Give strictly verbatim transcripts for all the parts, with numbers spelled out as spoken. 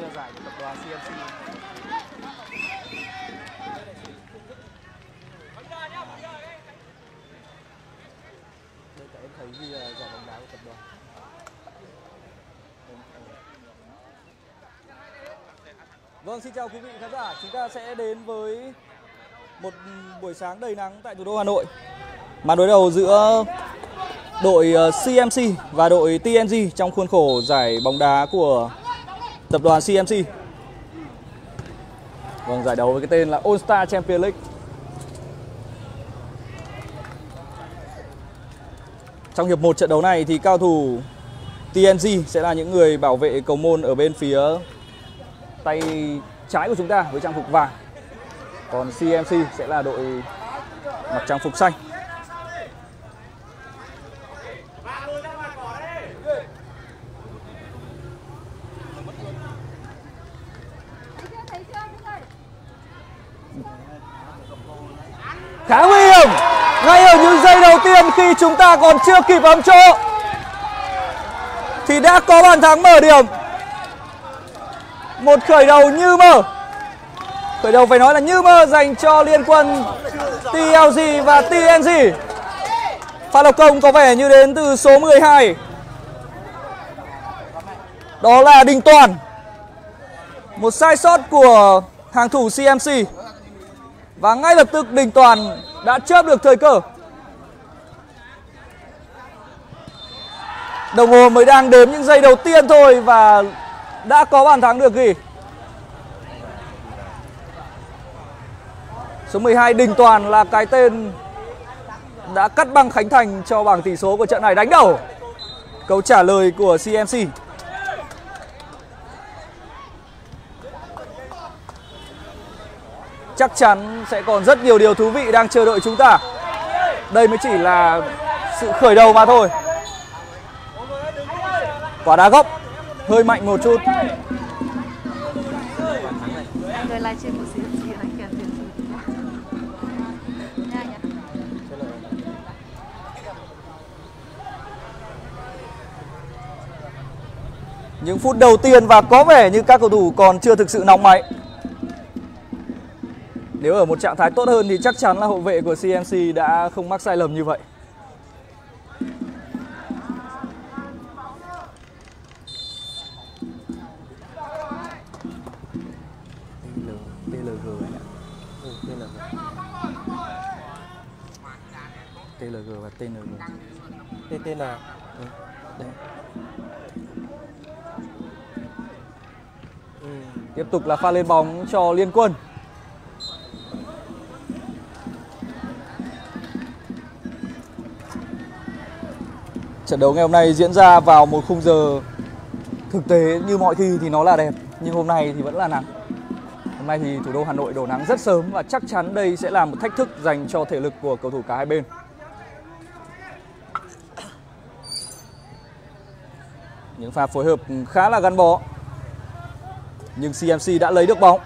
đây là giải của tập đoàn xê em xê. Đây các em thấy như là giải bóng đá của tập đoàn. Vâng, xin chào quý vị khán giả. Chúng ta sẽ đến với một buổi sáng đầy nắng tại thủ đô Hà Nội. Màn đối đầu giữa đội xê em xê và đội tê en giê trong khuôn khổ giải bóng đá của tập đoàn xê em xê. Vâng, giải đấu với cái tên là All-Star Champion League. Trong hiệp một trận đấu này thì cao thủ tê en giê sẽ là những người bảo vệ cầu môn ở bên phía tay trái của chúng ta với trang phục vàng. Còn xê em xê sẽ là đội mặc trang phục xanh. Khá nguy hiểm ngay ở những giây đầu tiên, khi chúng ta còn chưa kịp bám chỗ thì đã có bàn thắng mở điểm. Một khởi đầu như mơ, khởi đầu phải nói là như mơ dành cho Liên Quân tê lờ giê và tê en giê. Pha lập công có vẻ như đến từ số mười hai, đó là Đình Toàn. Một sai sót của hàng thủ xê em xê và ngay lập tức Đình Toàn đã chớp được thời cơ. Đồng hồ mới đang đếm những giây đầu tiên thôi và đã có bàn thắng được ghi. Số mười hai Đình Toàn là cái tên đã cắt băng Khánh Thành cho bảng tỷ số của trận này. Đánh đầu, câu trả lời của xê em xê. Chắc chắn sẽ còn rất nhiều điều thú vị đang chờ đợi chúng ta. Đây mới chỉ là sự khởi đầu mà thôi. Quả đá góc hơi mạnh một chút. Những phút đầu tiên và có vẻ như các cầu thủ còn chưa thực sự nóng máy. Nếu ở một trạng thái tốt hơn thì chắc chắn là hậu vệ của xê em xê đã không mắc sai lầm như vậy. tê lờ giê và tê en giê. tê tê en giê. Tiếp tục là pha lên bóng cho Liên Quân. Trận đấu ngày hôm nay diễn ra vào một khung giờ thực tế như mọi khi thì nó là đẹp, nhưng hôm nay thì vẫn là nắng. Hôm nay thì thủ đô Hà Nội đổ nắng rất sớm và chắc chắn đây sẽ là một thách thức dành cho thể lực của cầu thủ cả hai bên. Những pha phối hợp khá là gắn bó, nhưng xê em xê đã lấy được bóng.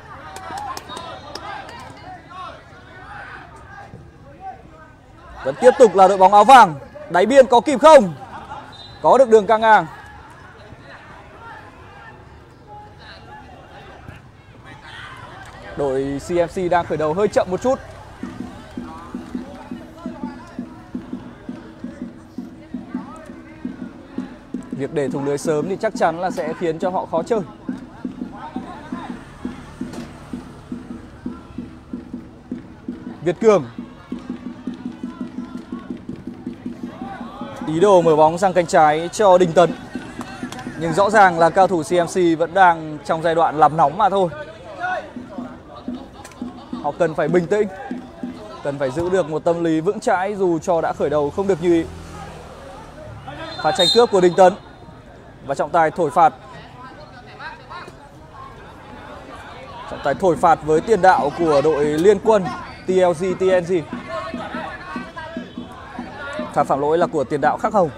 Vẫn tiếp tục là đội bóng áo vàng. Đáy biên có kịp không? Có được đường căng ngang. Đội xê em xê đang khởi đầu hơi chậm một chút. Việc để thủng lưới sớm thì chắc chắn là sẽ khiến cho họ khó chơi. Việt Cường. Ý đồ mở bóng sang cánh trái cho Đình Tấn. Nhưng rõ ràng là cao thủ xê em xê vẫn đang trong giai đoạn làm nóng mà thôi. Họ cần phải bình tĩnh, cần phải giữ được một tâm lý vững chãi dù cho đã khởi đầu không được như ý. Pha tranh cướp của Đình Tấn và trọng tài thổi phạt. Trọng tài thổi phạt với tiền đạo của đội Liên Quân tê lờ giê tê en giê. Pha phạm lỗi là của tiền đạo Khắc Hồng.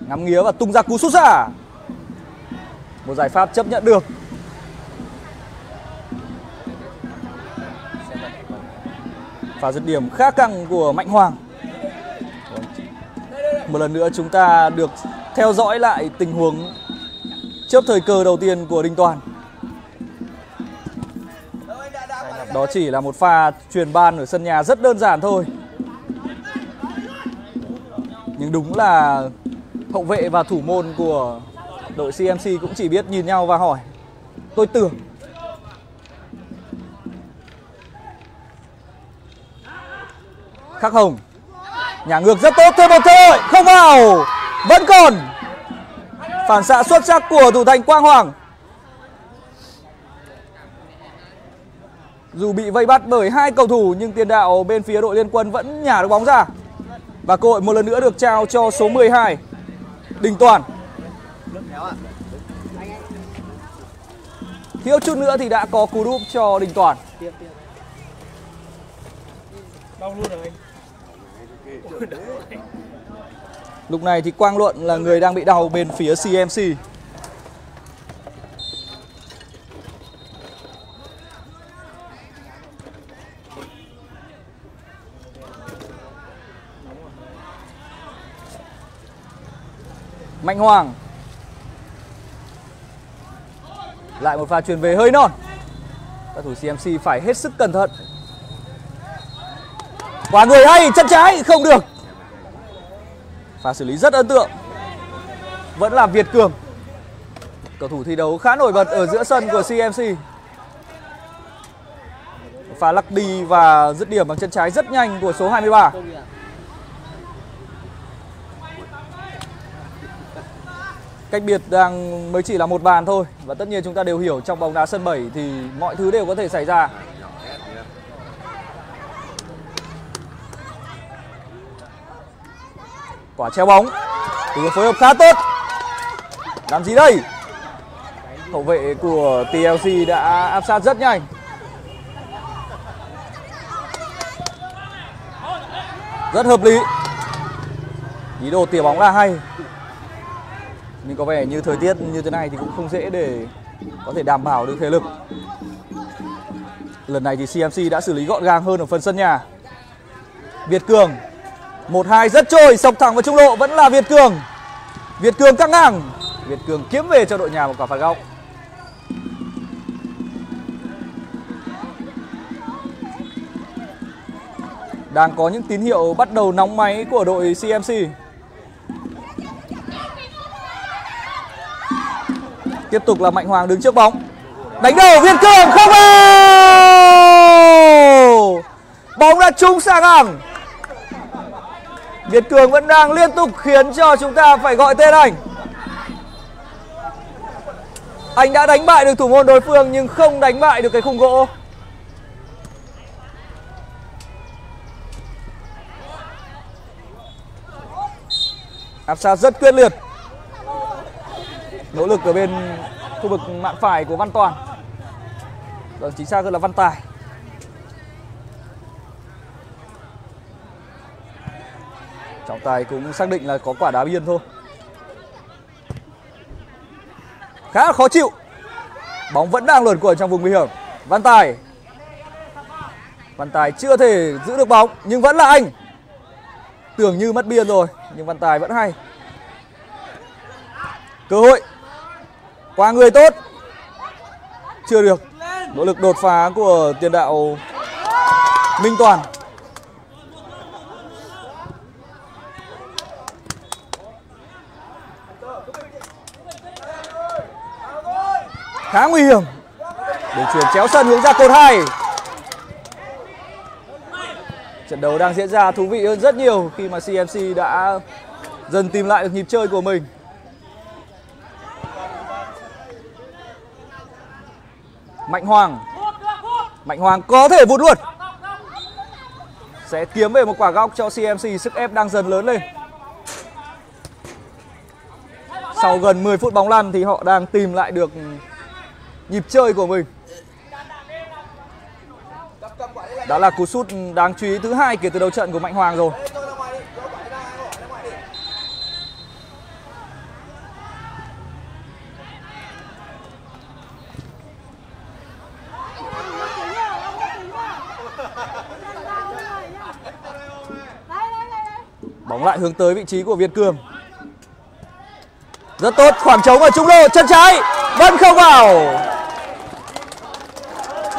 Ngắm nghía và tung ra cú sút xa. Một giải pháp chấp nhận được. Pha dứt điểm khá căng của Mạnh Hoàng. Một lần nữa chúng ta được theo dõi lại tình huống chớp thời cơ đầu tiên của Đình Toàn. Đó chỉ là một pha truyền ban ở sân nhà rất đơn giản thôi. Nhưng đúng là hậu vệ và thủ môn của đội xê em xê cũng chỉ biết nhìn nhau và hỏi: tôi tưởng. Khắc Hồng nhả ngược rất tốt, thêm một thôi, không vào. Vẫn còn phản xạ xuất sắc của thủ thành Quang Hoàng. Dù bị vây bắt bởi hai cầu thủ nhưng tiền đạo bên phía đội Liên Quân vẫn nhả được bóng ra. Và cơ hội một lần nữa được trao cho số mười hai Đình Toàn. Thiếu chút nữa thì đã có cú đúp cho Đình Toàn. Lúc này thì Quang Luận là người đang bị đau bên phía xê em xê. Mạnh Hoàng lại một pha chuyền về hơi non. Các thủ xê em xê phải hết sức cẩn thận. Quả người hay, chân trái không được. Pha xử lý rất ấn tượng. Vẫn là Việt Cường, cầu thủ thi đấu khá nổi bật ở giữa sân của xê em xê. Pha lắc đi và dứt điểm bằng chân trái rất nhanh của số hai mươi ba. Cách biệt đang mới chỉ là một bàn thôi. Và tất nhiên chúng ta đều hiểu trong bóng đá sân bảy thì mọi thứ đều có thể xảy ra. Quả treo bóng, từ phối hợp khá tốt. Làm gì đây? Hậu vệ của tê lờ giê đã áp sát rất nhanh. Rất hợp lý. Ý đồ tỉa bóng là hay. Nhưng có vẻ như thời tiết như thế này thì cũng không dễ để có thể đảm bảo được thể lực. Lần này thì xê em xê đã xử lý gọn gàng hơn ở phần sân nhà. Việt Cường một hai rất trôi, sọc thẳng vào trung lộ. Vẫn là Việt Cường. Việt Cường căng ngang. Việt Cường kiếm về cho đội nhà một quả phạt góc. Đang có những tín hiệu bắt đầu nóng máy của đội xê em xê. Tiếp tục là Mạnh Hoàng đứng trước bóng. Đánh đầu, Việt Cường không vào. Bóng đã trúng sang hàng. Việt Cường vẫn đang liên tục khiến cho chúng ta phải gọi tên anh. Anh đã đánh bại được thủ môn đối phương nhưng không đánh bại được cái khung gỗ. Áp sát rất quyết liệt. Nỗ lực ở bên khu vực mạn phải của Văn Toàn. Rồi chính xác hơn là Văn Tài. Trọng Tài cũng xác định là có quả đá biên thôi. Khá là khó chịu. Bóng vẫn đang luẩn quẩn trong vùng nguy hiểm. Văn Tài. Văn Tài chưa thể giữ được bóng nhưng vẫn là anh. Tưởng như mất biên rồi nhưng Văn Tài vẫn hay. Cơ hội. Qua người tốt. Chưa được. Nỗ lực đột phá của tiền đạo Minh Toàn. Khá nguy hiểm. Đường chuyền chéo sân hướng ra cột hai. Trận đấu đang diễn ra thú vị hơn rất nhiều khi mà xê em xê đã dần tìm lại được nhịp chơi của mình. Mạnh Hoàng. Mạnh Hoàng có thể vụt luôn. Sẽ kiếm về một quả góc cho xê em xê, sức ép đang dần lớn lên. Sau gần mười phút bóng lăn thì họ đang tìm lại được nhịp chơi của mình. Đó là cú sút đáng chú ý thứ hai kể từ đầu trận của Mạnh Hoàng rồi. Bóng lại hướng tới vị trí của Việt Cường. Rất tốt, khoảng trống ở trung lộ, chân trái vẫn không vào.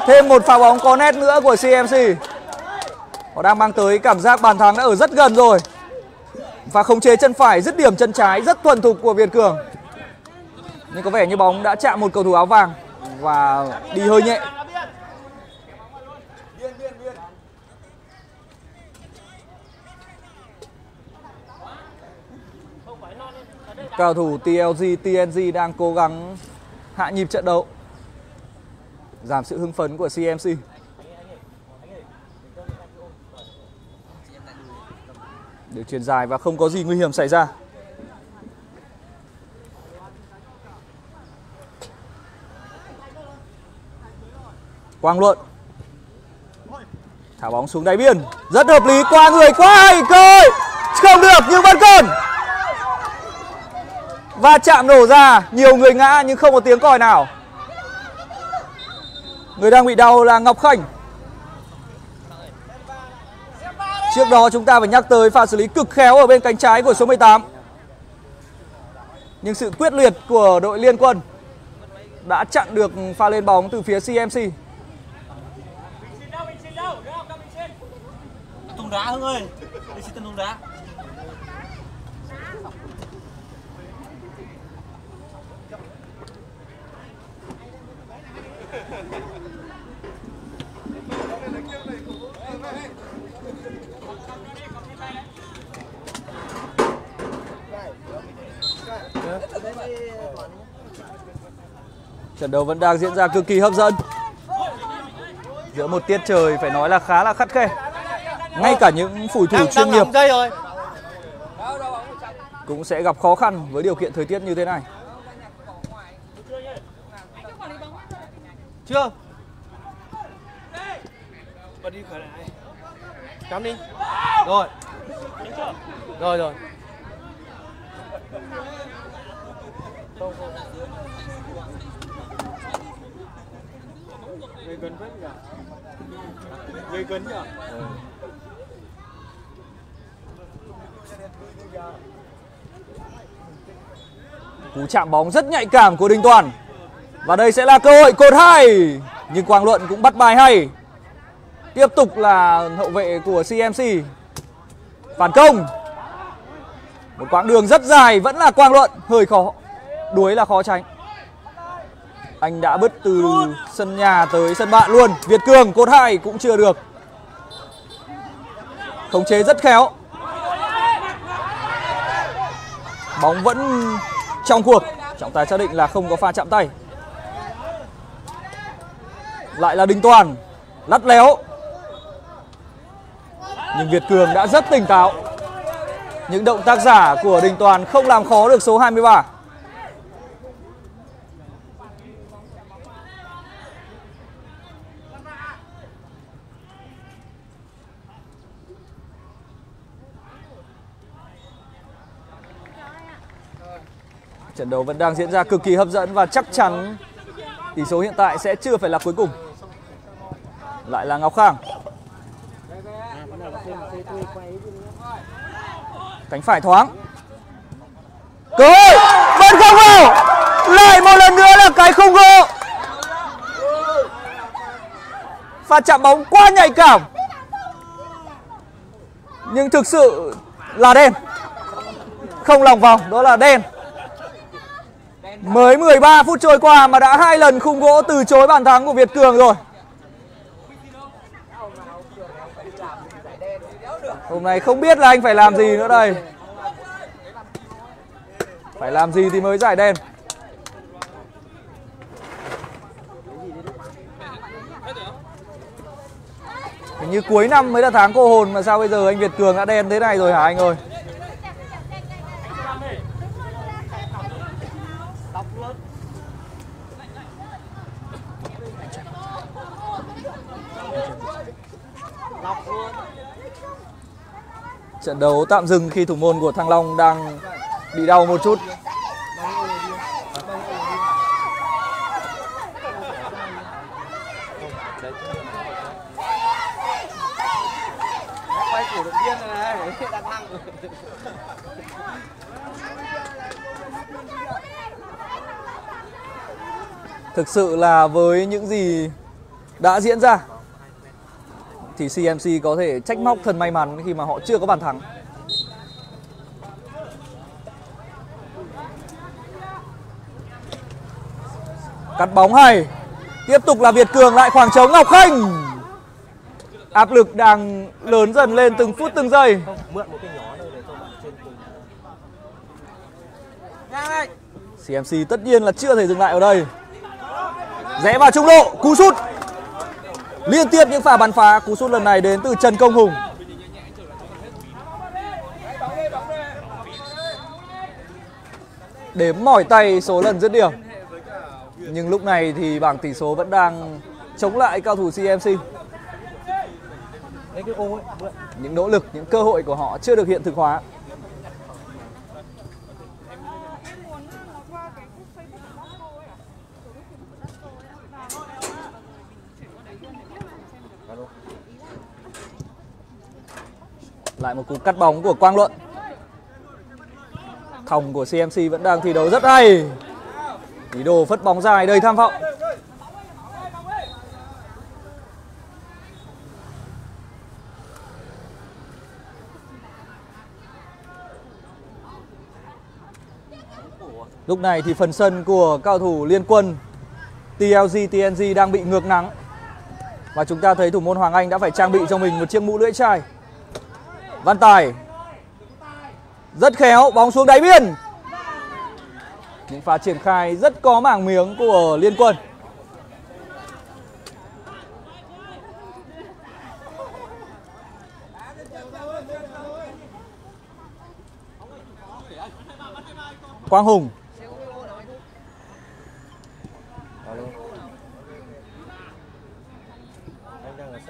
Thêm một pha bóng có nét nữa của xê em xê. Họ đang mang tới cảm giác bàn thắng đã ở rất gần rồi. Và khống chế chân phải, dứt điểm chân trái rất thuần thục của Việt Cường. Nhưng có vẻ như bóng đã chạm một cầu thủ áo vàng và đi hơi nhẹ. Cầu thủ tê lờ giê, tê en giê đang cố gắng hạ nhịp trận đấu, giảm sự hưng phấn của xê em xê. Được chuyền dài và không có gì nguy hiểm xảy ra. Quang Luận thả bóng xuống đáy biên, rất hợp lý, qua người quá hay, coi không được nhưng vẫn còn. Và chạm nổ ra, nhiều người ngã nhưng không có tiếng còi nào. Người đang bị đau là Ngọc Khanh. Trước đó chúng ta phải nhắc tới pha xử lý cực khéo ở bên cánh trái của số mười tám. Nhưng sự quyết liệt của đội Liên Quân đã chặn được pha lên bóng từ phía xê em xê. Thùng đá Hưng ơi, đi xin thùng đá. Trận đấu vẫn đang diễn ra cực kỳ hấp dẫn. Giữa một tiết trời phải nói là khá là khắt khe. Ngay cả những phủi thủ chuyên nghiệp cũng sẽ gặp khó khăn với điều kiện thời tiết như thế này. Chưa. Bật đi khởi lại. Cắm đi. Rồi. Rồi rồi. Gây cấn vết nhỉ? Gây cấn nhỉ? Cú chạm bóng rất nhạy cảm của Đình Toàn. Và đây sẽ là cơ hội cột hai. Nhưng Quang Luận cũng bắt bài hay. Tiếp tục là hậu vệ của xê em xê. Phản công. Một quãng đường rất dài, vẫn là Quang Luận. Hơi khó, đuối là khó tránh. Anh đã bứt từ sân nhà tới sân bạn luôn. Việt Cường cột hai cũng chưa được. Khống chế rất khéo. Bóng vẫn trong cuộc. Trọng tài xác định là không có pha chạm tay. Lại là Đình Toàn lắt léo. Nhưng Việt Cường đã rất tỉnh táo. Những động tác giả của Đình Toàn không làm khó được số hai mươi ba. Trận đấu vẫn đang diễn ra cực kỳ hấp dẫn và chắc chắn tỷ số hiện tại sẽ chưa phải là cuối cùng. Lại là Ngọc Khang. Cánh phải thoáng. Cơ hội vẫn không vào. Lại một lần nữa là cái không gỡ. Pha chạm bóng quá nhạy cảm. Nhưng thực sự là đen. Không lòng vòng, đó là đen. Mới mười ba phút trôi qua mà đã hai lần khung gỗ từ chối bàn thắng của Việt Cường rồi. Hôm nay không biết là anh phải làm gì nữa đây. Phải làm gì thì mới giải đen. Hình như cuối năm mới là tháng cô hồn mà sao bây giờ anh Việt Cường đã đen thế này rồi hả anh ơi? Trận đấu tạm dừng khi thủ môn của Thăng Long đang bị đau một chút. quay cổ động viên rồi này, đang hăng. Thực sự là với những gì đã diễn ra thì xê em xê có thể trách móc thần may mắn khi mà họ chưa có bàn thắng. Cắt bóng hay. Tiếp tục là Việt Cường, lại khoảng trống Ngọc Khanh. Áp lực đang lớn dần lên từng phút từng giây. xê em xê tất nhiên là chưa thể dừng lại ở đây. Rẽ vào trung lộ, cú sút. Liên tiếp những pha bắn phá, cú sút lần này đến từ Trần Công Hùng. Đếm mỏi tay số lần dứt điểm. Nhưng lúc này thì bảng tỷ số vẫn đang chống lại cao thủ xê em xê. Những nỗ lực, những cơ hội của họ chưa được hiện thực hóa. Lại một cú cắt bóng của Quang Luận. Thòng của xê em xê vẫn đang thi đấu rất hay. Ý đồ phất bóng dài đầy tham vọng. Lúc này thì phần sân của cao thủ Liên Quân T L G T N G đang bị ngược nắng. Và chúng ta thấy thủ môn Hoàng Anh đã phải trang bị cho mình một chiếc mũ lưỡi chai. Văn Tài rất khéo, bóng xuống đáy biên. Những pha triển khai rất có mảng miếng của Liên Quân. Quang Hùng.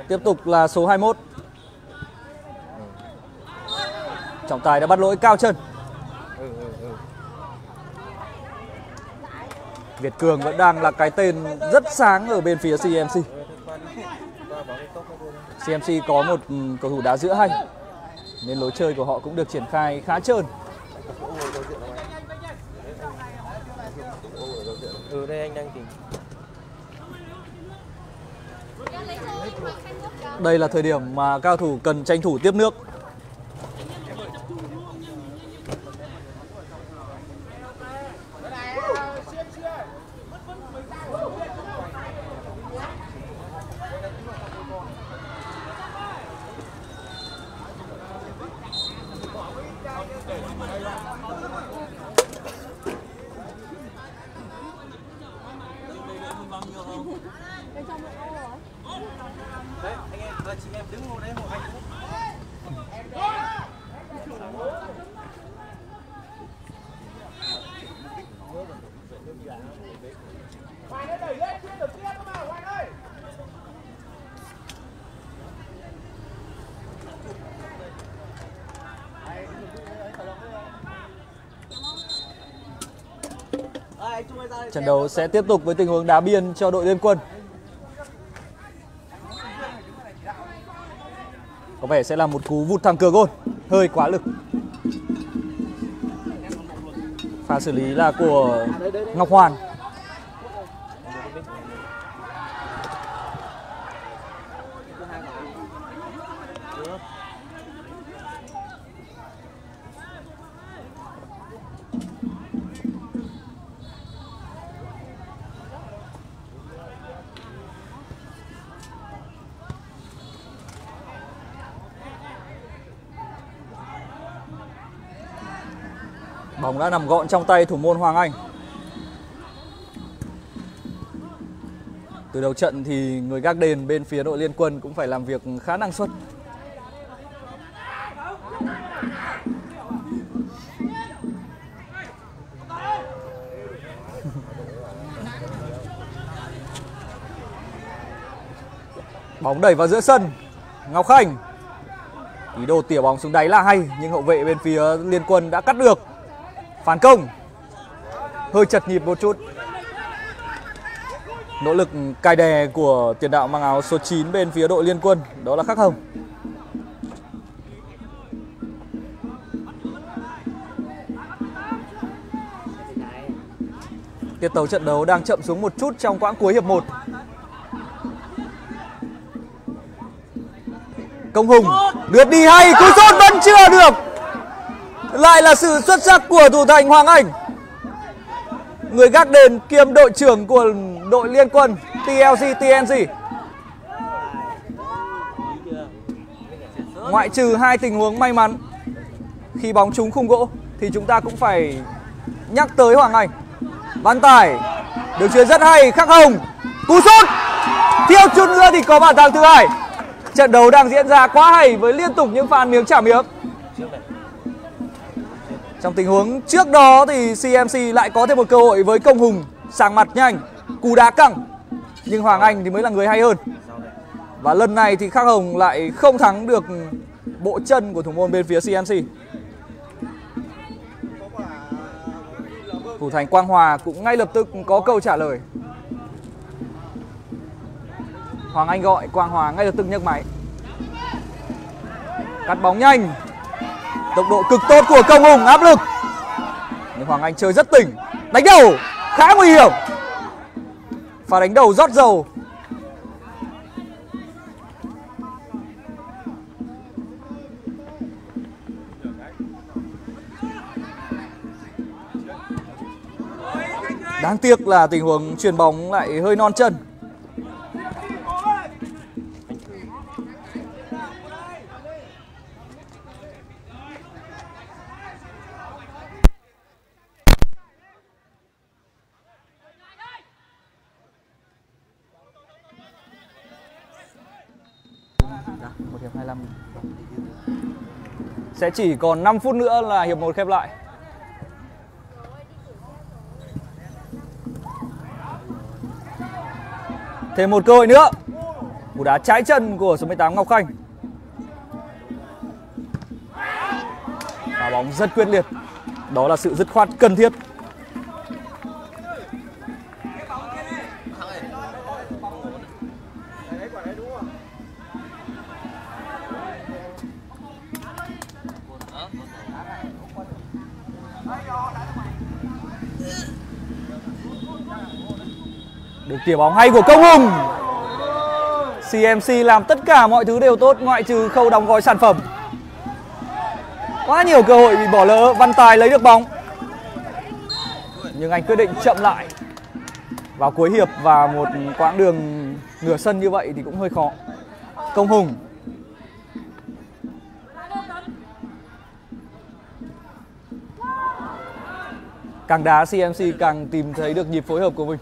Tiếp tục là số hai mươi mốt. Trọng tài đã bắt lỗi cao chân. Việt Cường vẫn đang là cái tên rất sáng ở bên phía xê em xê. xê em xê có một cầu thủ đá giữa hay, nên lối chơi của họ cũng được triển khai khá trơn. Đây là thời điểm mà cao thủ cần tranh thủ tiếp nước. Trận đấu sẽ tiếp tục với tình huống đá biên cho đội Liên Quân. Có vẻ sẽ là một cú vụt thẳng cửa gôn, hơi quá lực. Pha xử lý là của Ngọc Hoàn. Bóng đã nằm gọn trong tay thủ môn Hoàng Anh. Từ đầu trận thì người gác đền bên phía đội Liên Quân cũng phải làm việc khá năng suất. Bóng đẩy vào giữa sân. Ngọc Khanh ý đồ tỉa bóng xuống đáy là hay, nhưng hậu vệ bên phía Liên Quân đã cắt được. Phản công hơi chật nhịp một chút. Nỗ lực cai đè của tiền đạo mang áo số chín bên phía đội Liên Quân, đó là Khắc Hồng. Tiết tấu trận đấu đang chậm xuống một chút trong quãng cuối hiệp một. Công Hùng lướt đi hay, cú sút vẫn chưa được. Lại là sự xuất sắc của thủ thành Hoàng Anh, người gác đền kiêm đội trưởng của đội liên quân T L G T N G. Ngoại trừ hai tình huống may mắn khi bóng trúng khung gỗ thì chúng ta cũng phải nhắc tới Hoàng Anh. Văn Tài đường chuyền rất hay, Khắc Hồng cú sút, thiếu chút nữa thì có bàn thắng thứ hai. Trận đấu đang diễn ra quá hay với liên tục những pha miếng trả miếng. Trong tình huống trước đó thì C M C lại có thêm một cơ hội với Công Hùng sàng mặt nhanh, cú đá căng, nhưng Hoàng Anh thì mới là người hay hơn. Và lần này thì Khắc Hồng lại không thắng được bộ chân của thủ môn bên phía C M C. Thủ thành Quang Hòa cũng ngay lập tức có câu trả lời. Hoàng Anh gọi, Quang Hòa ngay lập tức nhấc máy. Cắt bóng nhanh, tốc độ cực tốt của Công Hùng, áp lực. Nhưng Hoàng Anh chơi rất tỉnh, đánh đầu khá nguy hiểm. Pha đánh đầu rót dầu. Đáng tiếc là tình huống chuyền bóng lại hơi non chân. Sẽ chỉ còn năm phút nữa là hiệp một khép lại. Thêm một cơ hội nữa. Cú đá trái chân của số mười tám Ngọc Khanh. Đá bóng rất quyết liệt. Đó là sự dứt khoát cần thiết. Tỉa bóng hay của Công Hùng. C M C làm tất cả mọi thứ đều tốt ngoại trừ khâu đóng gói sản phẩm. Quá nhiều cơ hội bị bỏ lỡ. Văn Tài lấy được bóng nhưng anh quyết định chậm lại. Vào cuối hiệp và một quãng đường nửa sân như vậy thì cũng hơi khó. Công Hùng càng đá, C M C càng tìm thấy được nhịp phối hợp của mình.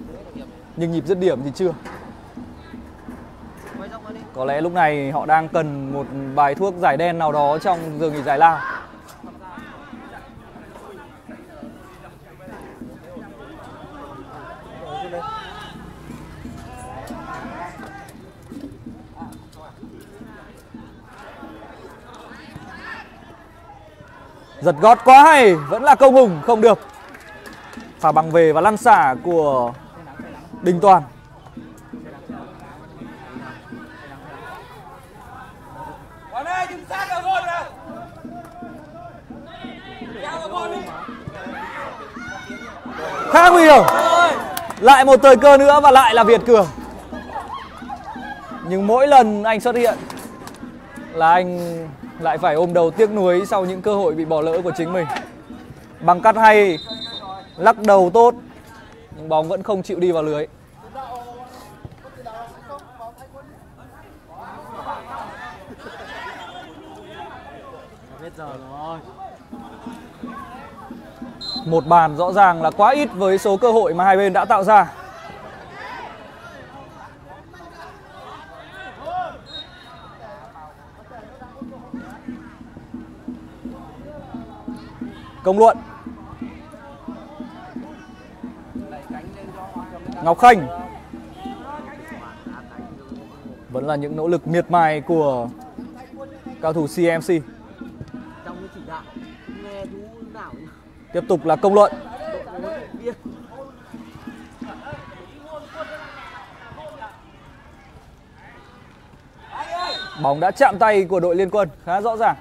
Nhưng nhịp dứt điểm thì chưa. Có lẽ lúc này họ đang cần một bài thuốc giải đen nào đó trong giờ nghỉ giải lao. Giật gót quá hay, vẫn là Công Hùng, không được. Phá bằng về và lăn xả của Đình Toàn. Khá nguy hiểm. Lại một thời cơ nữa và lại là Việt Cường. Nhưng mỗi lần anh xuất hiện là anh lại phải ôm đầu tiếc nuối sau những cơ hội bị bỏ lỡ của chính mình. Bằng cắt hay, lắc đầu tốt, nhưng bóng vẫn không chịu đi vào lưới. Một bàn rõ ràng là quá ít với số cơ hội mà hai bên đã tạo ra. Công Luận, Ngọc Khanh. Vẫn là những nỗ lực miệt mài của cao thủ C M C. Tiếp tục là Công Luận. Bóng đã chạm tay của đội liên quân khá rõ ràng.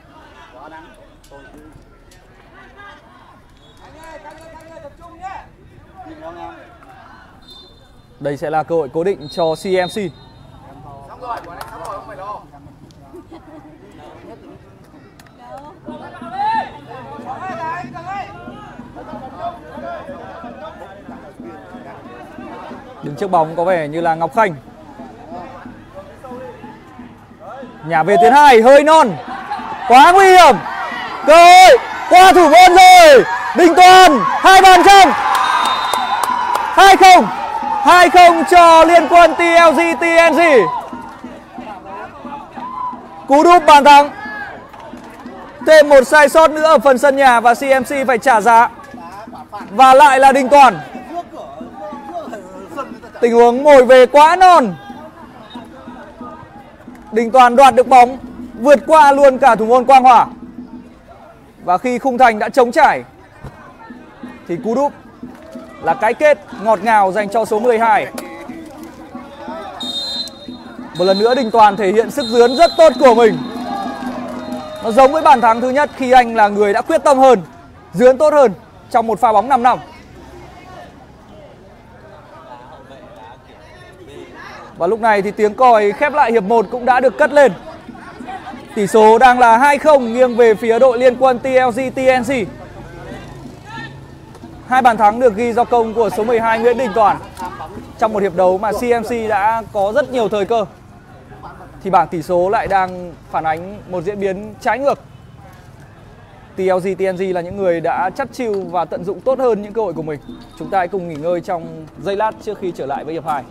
Đây sẽ là cơ hội cố định cho xê em xê. Đứng trước bóng có vẻ như là Ngọc Khanh. Nhà về tuyến hai hơi non, quá nguy hiểm. Cơ hội qua thủ môn rồi. Đình Toàn hai bàn trong, hai không, hai không cho Liên Quân tê lờ giê tê en giê. Cú đúp bàn thắng. Thêm một sai sót nữa ở phần sân nhà và xê em xê phải trả giá. Và lại là Đình Toàn. Tình huống mồi về quá non. Đình Toàn đoạt được bóng, vượt qua luôn cả thủ môn Quang Hòa. Và khi khung thành đã trống trải thì cú đúp là cái kết ngọt ngào dành cho số mười hai. Một lần nữa Đình Toàn thể hiện sức dướn rất tốt của mình. Nó giống với bàn thắng thứ nhất khi anh là người đã quyết tâm hơn, dướn tốt hơn trong một pha bóng năm năm. Và lúc này thì tiếng còi khép lại hiệp một cũng đã được cất lên. Tỷ số đang là hai không nghiêng về phía đội Liên Quân tê lờ giê tê en giê. Hai bàn thắng được ghi do công của số mười hai Nguyễn Đình Toàn. Trong một hiệp đấu mà xê em xê đã có rất nhiều thời cơ thì bảng tỷ số lại đang phản ánh một diễn biến trái ngược. tê lờ giê tê en giê là những người đã chắt chiu và tận dụng tốt hơn những cơ hội của mình. Chúng ta hãy cùng nghỉ ngơi trong giây lát trước khi trở lại với hiệp hai.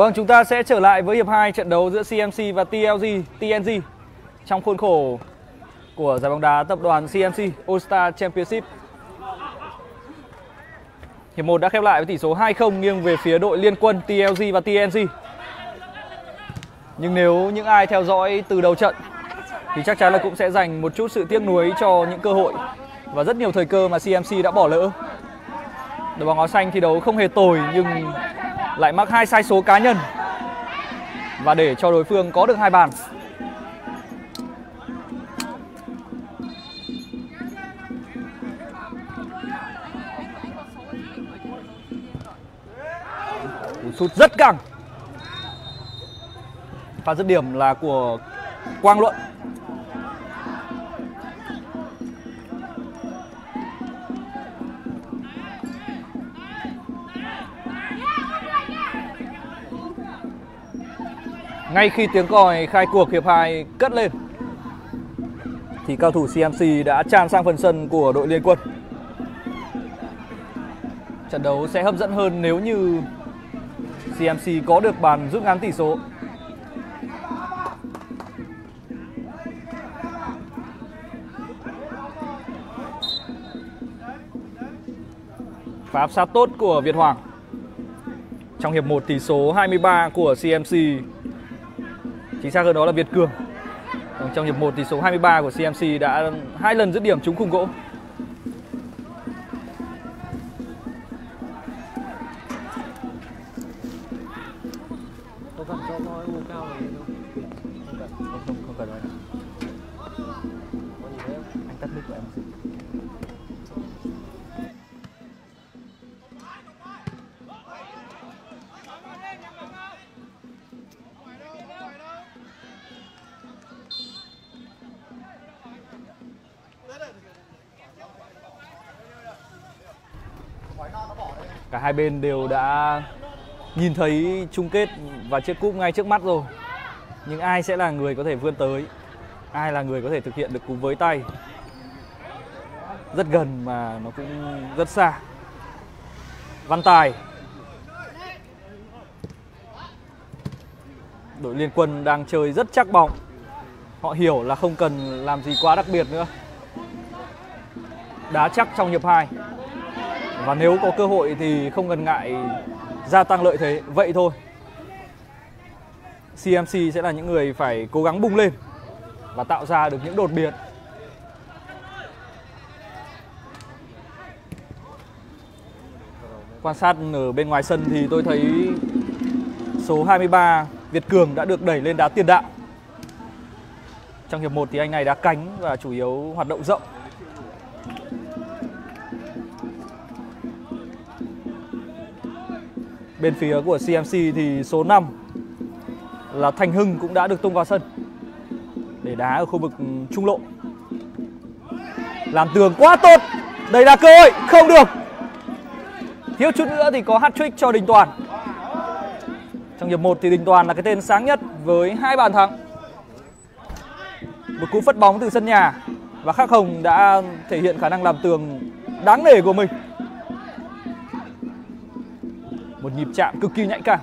Vâng, chúng ta sẽ trở lại với hiệp hai trận đấu giữa xê em xê và tê lờ giê, tê en giê trong khuôn khổ của giải bóng đá tập đoàn xê em xê All-Star Championship. Hiệp một đã khép lại với tỷ số hai không nghiêng về phía đội liên quân tê lờ giê và tê en giê. Nhưng nếu những ai theo dõi từ đầu trận thì chắc chắn là cũng sẽ dành một chút sự tiếc nuối cho những cơ hội và rất nhiều thời cơ mà xê em xê đã bỏ lỡ. Đội bóng áo xanh thi đấu không hề tồi nhưng lại mắc hai sai số cá nhân và để cho đối phương có được hai bàn. Cú sút rất căng. Pha dứt điểm là của Quang Luận. Ngay khi tiếng còi khai cuộc hiệp hai cất lên thì cao thủ xê em xê đã tràn sang phần sân của đội Liên Quân. Trận đấu sẽ hấp dẫn hơn nếu như xê em xê có được bàn rút ngắn tỷ số. Pha áp sát tốt của Việt Hoàng. Trong hiệp một tỷ số hai mươi ba của xê em xê, chính xác hơn đó là Việt Cường. Trong hiệp một tỷ số hai mươi ba của xê em xê đã hai lần dứt điểm trúng khung gỗ. Cả hai bên đều đã nhìn thấy chung kết và chiếc cúp ngay trước mắt rồi. Nhưng ai sẽ là người có thể vươn tới, ai là người có thể thực hiện được cú với tay rất gần mà nó cũng rất xa. Văn Tài. Đội Liên Quân đang chơi rất chắc bóng. Họ hiểu là không cần làm gì quá đặc biệt nữa. Đá chắc trong hiệp hai. Và nếu có cơ hội thì không ngần ngại gia tăng lợi thế. Vậy thôi, xê em xê sẽ là những người phải cố gắng bung lên và tạo ra được những đột biến. Quan sát ở bên ngoài sân thì tôi thấy số hai mươi ba Việt Cường đã được đẩy lên đá tiền đạo. Trong hiệp một thì anh này đá cánh và chủ yếu hoạt động rộng. Bên phía của xê em xê thì số năm là Thanh Hưng cũng đã được tung vào sân để đá ở khu vực trung lộ. Làm tường quá tốt. Đây là cơ hội, không được. Thiếu chút nữa thì có hat-trick cho Đình Toàn. Trong hiệp một thì Đình Toàn là cái tên sáng nhất với hai bàn thắng. Một cú phất bóng từ sân nhà và Khắc Hồng đã thể hiện khả năng làm tường đáng nể của mình. Một nhịp chạm cực kỳ nhạy cảm.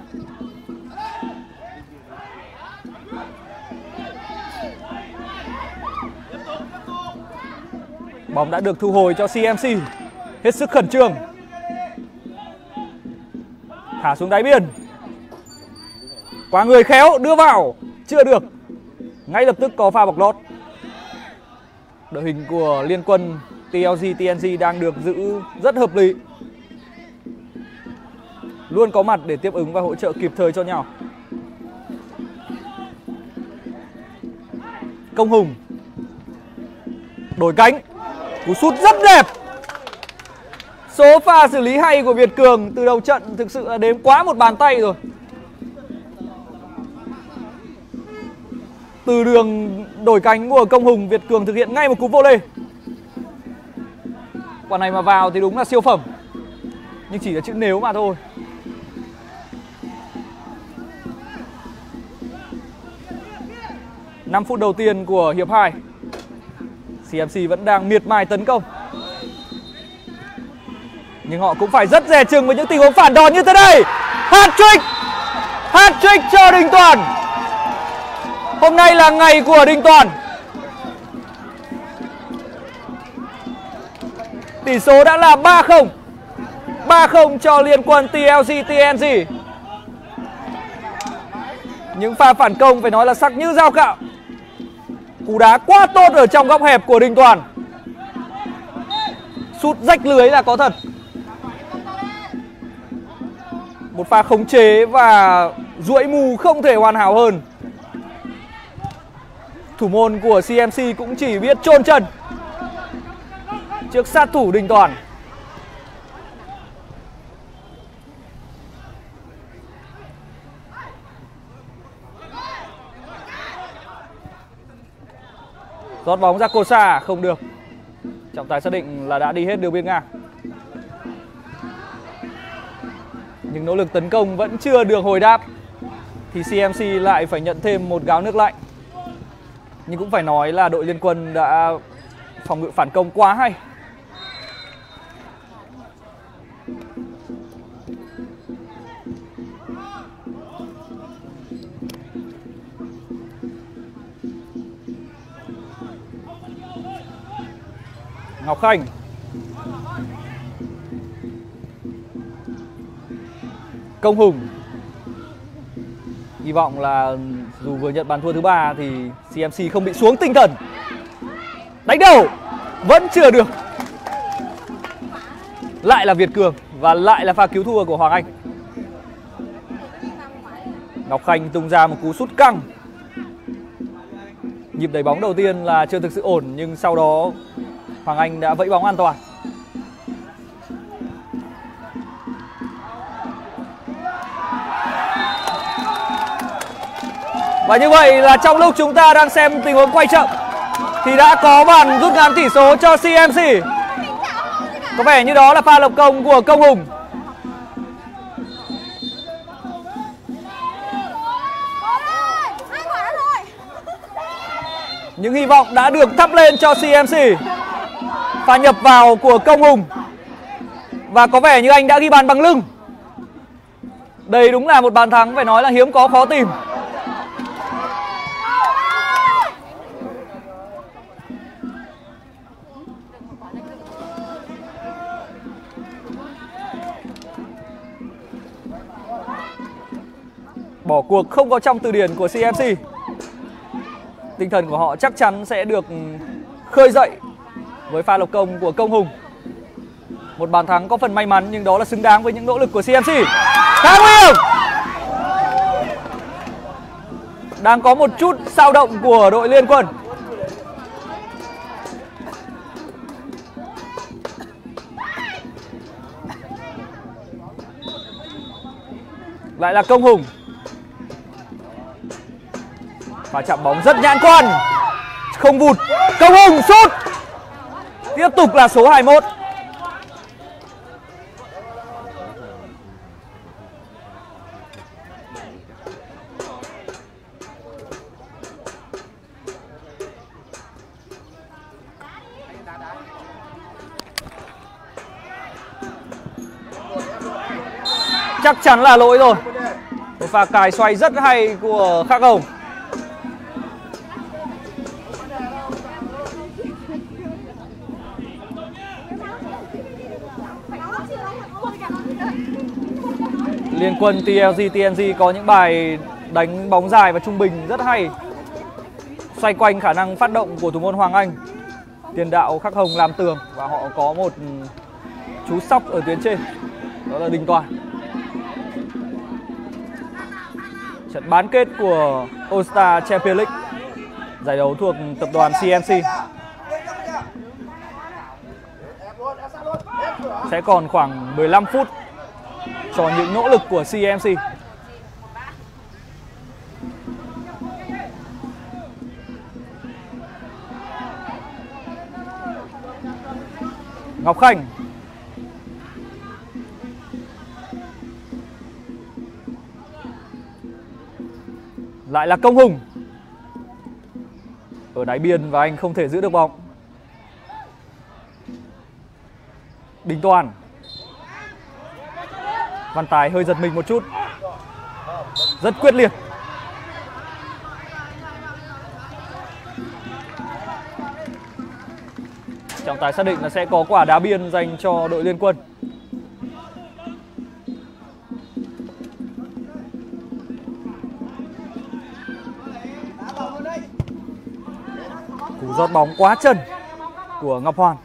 Bóng đã được thu hồi cho xê em xê. Hết sức khẩn trương. Thả xuống đáy biên. Quá người khéo đưa vào. Chưa được. Ngay lập tức có pha bọc lót. Đội hình của Liên Quân tê lờ giê, tê en giê đang được giữ rất hợp lý, luôn có mặt để tiếp ứng và hỗ trợ kịp thời cho nhau. Công Hùng đổi cánh. Cú sút rất đẹp. Số pha xử lý hay của Việt Cường từ đầu trận thực sự là đếm quá một bàn tay rồi. Từ đường đổi cánh của Công Hùng, Việt Cường thực hiện ngay một cú vô lê. Quả này mà vào thì đúng là siêu phẩm. Nhưng chỉ là chữ nếu mà thôi. năm phút đầu tiên của hiệp hai, xê em xê vẫn đang miệt mài tấn công. Nhưng họ cũng phải rất dè chừng với những tình huống phản đòn như thế này. Hat-trick! Hat-trick cho Đình Toàn. Hôm nay là ngày của Đình Toàn. Tỷ số đã là ba không. ba không cho Liên Quân T L G T N G. Những pha phản công phải nói là sắc như dao cạo. Cú đá quá tốt ở trong góc hẹp của Đình Toàn. Sút rách lưới là có thật. Một pha khống chế và duỗi mù không thể hoàn hảo hơn. Thủ môn của C M C cũng chỉ biết chôn chân trước sát thủ Đình Toàn. Rót bóng ra cột xa, không được. Trọng tài xác định là đã đi hết đường biên ngang. Nhưng nỗ lực tấn công vẫn chưa được hồi đáp thì C M C lại phải nhận thêm một gáo nước lạnh. Nhưng cũng phải nói là đội Liên Quân đã phòng ngự phản công quá hay. Ngọc Khanh. Công Hùng. Hy vọng là dù vừa nhận bàn thua thứ ba thì C M C không bị xuống tinh thần. Đánh đầu vẫn chưa được. Lại là Việt Cường và lại là pha cứu thua của Hoàng Anh. Ngọc Khanh tung ra một cú sút căng. Nhịp đẩy bóng đầu tiên là chưa thực sự ổn, nhưng sau đó Hoàng Anh đã vẫy bóng an toàn. Và như vậy là trong lúc chúng ta đang xem tình huống quay chậm thì đã có bàn rút ngắn tỷ số cho C M C. Có vẻ như đó là pha lập công của Công Hùng. Những hy vọng đã được thắp lên cho C M C. Pha nhập vào của Công Hùng. Và có vẻ như anh đã ghi bàn bằng lưng. Đây đúng là một bàn thắng phải nói là hiếm có, khó tìm. Bỏ cuộc không có trong từ điển của C M C. Tinh thần của họ chắc chắn sẽ được khơi dậy với pha lập công của Công Hùng. Một bàn thắng có phần may mắn, nhưng đó là xứng đáng với những nỗ lực của C M C. Khá nguy hiểm. Đang có một chút dao động của đội Liên Quân. Lại là Công Hùng. Và chạm bóng rất nhãn quan, không vụt. Công Hùng sút. Tiếp tục là số hai mươi mốt. Chắc chắn là lỗi rồi. Một pha cài xoay rất hay của Khắc Hồng. Liên Quân T L G T N G có những bài đánh bóng dài và trung bình rất hay, xoay quanh khả năng phát động của thủ môn Hoàng Anh. Tiền đạo Khắc Hồng làm tường và họ có một chú sóc ở tuyến trên, đó là Đình Toàn. Trận bán kết của All-Star Champion League, giải đấu thuộc tập đoàn C M C. Sẽ còn khoảng mười lăm phút cho những nỗ lực của C M C. Ngọc Khanh. Lại là Công Hùng. Ở đáy biên và anh không thể giữ được bóng. Đình Toàn. Văn Tài hơi giật mình một chút. rất quyết liệt. Trọng tài xác định là sẽ có quả đá biên dành cho đội Liên Quân. Cú dót bóng quá chân của Ngọc Hoàn.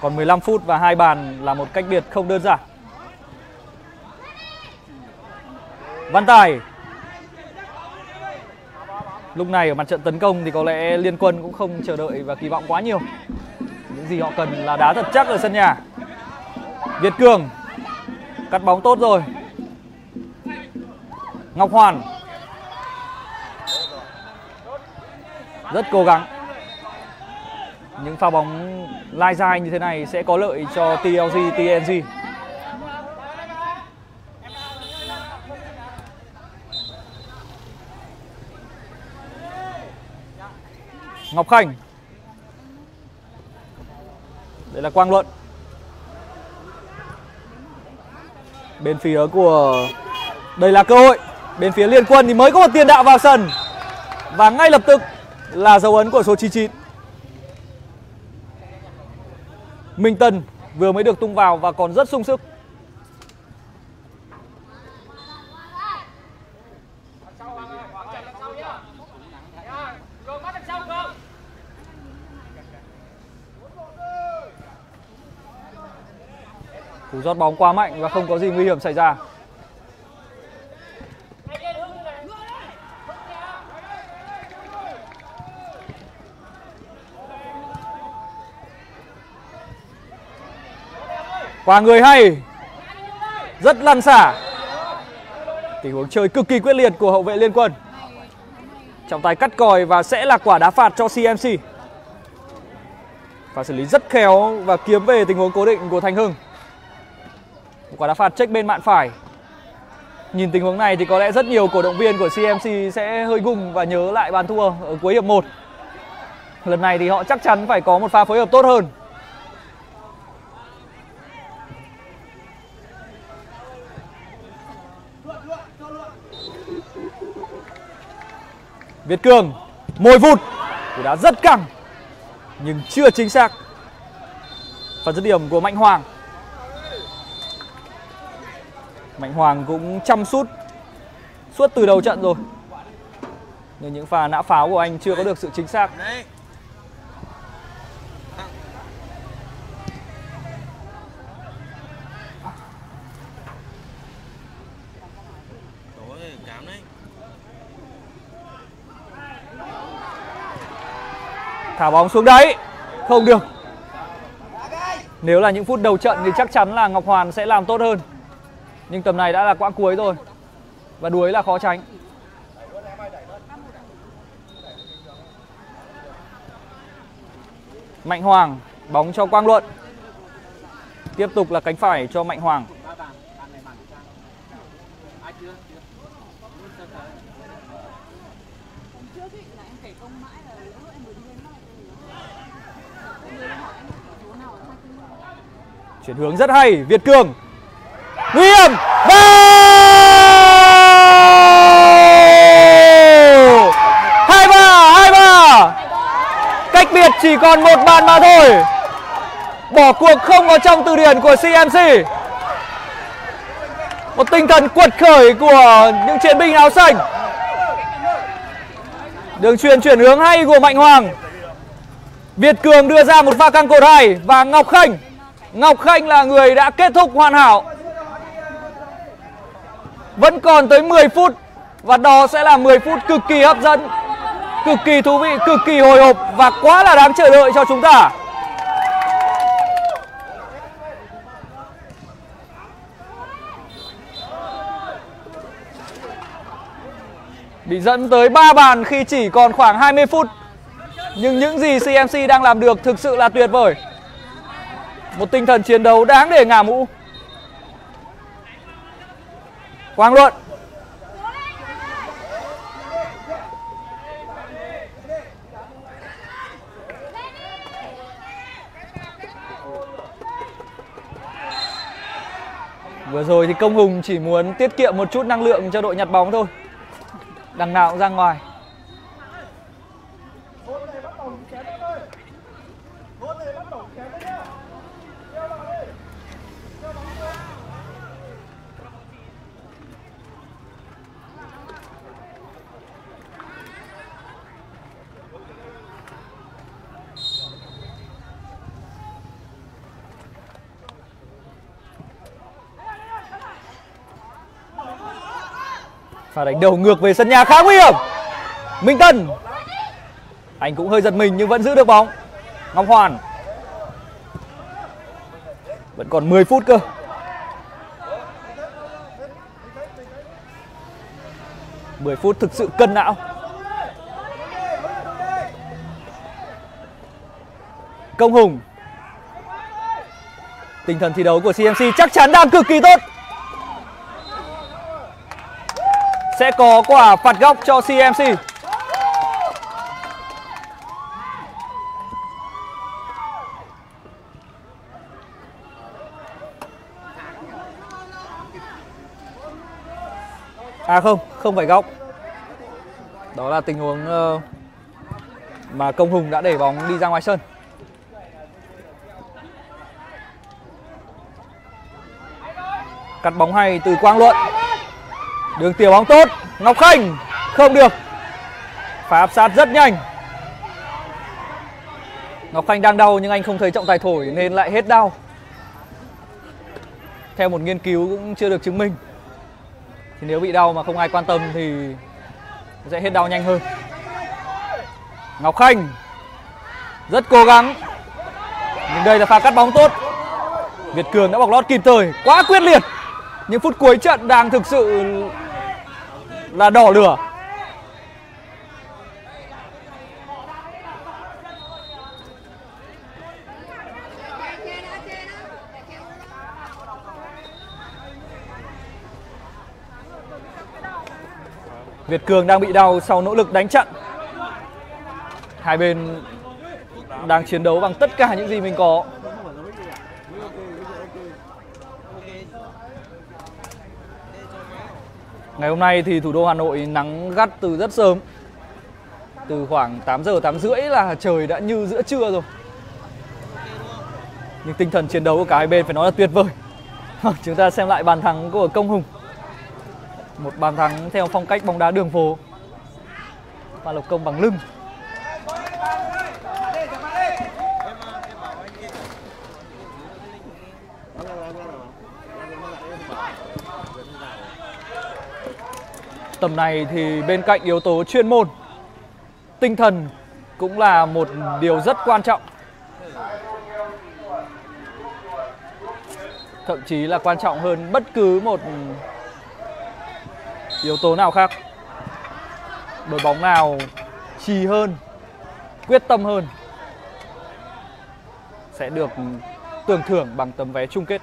Còn mười lăm phút và hai bàn là một cách biệt không đơn giản. Văn Tài. Lúc này ở mặt trận tấn công thì có lẽ Liên Quân cũng không chờ đợi và kỳ vọng quá nhiều. Những gì họ cần là đá thật chắc ở sân nhà. Việt Cường cắt bóng tốt rồi. Ngọc Hoàn rất cố gắng. Những pha bóng lai dài như thế này sẽ có lợi cho T L G, T N G. Ngọc Khanh. Đây là Quang Luận. Bên phía của... Đây là cơ hội. Bên phía Liên Quân thì mới có một tiền đạo vào sân. Và ngay lập tức là dấu ấn của số chín mươi chín. Minh Tân vừa mới được tung vào và còn rất sung sức. Cú dót bóng quá mạnh và không có gì nguy hiểm xảy ra. Quả người hay, rất lăn xả. Tình huống chơi cực kỳ quyết liệt của hậu vệ Liên Quân. Trọng tài cắt còi và sẽ là quả đá phạt cho C M C. Và xử lý rất khéo và kiếm về tình huống cố định của Thanh Hưng. Quả đá phạt check bên mạn phải. Nhìn tình huống này thì có lẽ rất nhiều cổ động viên của C M C sẽ hơi gùng và nhớ lại bàn thua ở cuối hiệp một. Lần này thì họ chắc chắn phải có một pha phối hợp tốt hơn. Việt Cường mồi vụt, cú đá rất căng nhưng chưa chính xác. Phạt dứt điểm của Mạnh Hoàng. Mạnh Hoàng cũng chăm sút suốt từ đầu trận rồi, nhưng những pha nã pháo của anh chưa có được sự chính xác. Thả bóng xuống đấy, không được. Nếu là những phút đầu trận thì chắc chắn là Ngọc Hoàn sẽ làm tốt hơn. Nhưng tầm này đã là quãng cuối rồi. Và đuối là khó tránh. Mạnh Hoàng, bóng cho Quang Luận. Tiếp tục là cánh phải cho Mạnh Hoàng. Chuyển hướng rất hay, Việt Cường. Nguy hiểm. Hai ba hai ba. Cách biệt chỉ còn một bàn mà thôi. Bỏ cuộc không có trong từ điển của C M C. Một tinh thần quật khởi của những chiến binh áo xanh. Đường truyền chuyển hướng hay của Mạnh Hoàng. Việt Cường đưa ra một pha căng cột hay. Và Ngọc Khanh Ngọc Khanh là người đã kết thúc hoàn hảo. Vẫn còn tới mười phút. Và đó sẽ là mười phút cực kỳ hấp dẫn, cực kỳ thú vị, cực kỳ hồi hộp và quá là đáng chờ đợi cho chúng ta. Bị dẫn tới ba bàn khi chỉ còn khoảng hai mươi phút. Nhưng những gì C M C đang làm được thực sự là tuyệt vời. Một tinh thần chiến đấu đáng để ngả mũ. Quang Luận. Vừa rồi thì Công Hùng chỉ muốn tiết kiệm một chút năng lượng cho đội nhặt bóng thôi. Đằng nào cũng ra ngoài. Pha đánh đầu ngược về sân nhà khá nguy hiểm. Minh Tân, anh cũng hơi giật mình nhưng vẫn giữ được bóng. Ngọc Hoàn, vẫn còn mười phút cơ. mười phút thực sự cân não. Công Hùng, tinh thần thi đấu của xê em xê chắc chắn đang cực kỳ tốt. Sẽ có quả phạt góc cho xê em xê. À không, không phải góc. Đó là tình huống mà Công Hùng đã để bóng đi ra ngoài sân. Cắt bóng hay từ Quang Luận. Đường tiểu bóng tốt, Ngọc Khanh không được. Phải áp sát rất nhanh. Ngọc Khanh đang đau nhưng anh không thấy trọng tài thổi nên lại hết đau. Theo một nghiên cứu cũng chưa được chứng minh thì nếu bị đau mà không ai quan tâm thì sẽ hết đau nhanh hơn. Ngọc Khanh rất cố gắng. Nhưng đây là pha cắt bóng tốt. Việt Cường đã bọc lót kịp thời, quá quyết liệt. Những phút cuối trận đang thực sự là đỏ lửa. Việt Cường đang bị đau sau nỗ lực đánh chặn. Hai bên đang chiến đấu bằng tất cả những gì mình có. Ngày hôm nay thì thủ đô Hà Nội nắng gắt từ rất sớm. Từ khoảng tám giờ, tám rưỡi là trời đã như giữa trưa rồi. Nhưng tinh thần chiến đấu của cả hai bên phải nói là tuyệt vời. Chúng ta xem lại bàn thắng của Công Hùng. Một bàn thắng theo phong cách bóng đá đường phố. Và lập công bằng lưng. Tầm này thì bên cạnh yếu tố chuyên môn, tinh thần cũng là một điều rất quan trọng. Thậm chí là quan trọng hơn bất cứ một yếu tố nào khác. Đội bóng nào trì hơn, quyết tâm hơn sẽ được tưởng thưởng bằng tấm vé chung kết.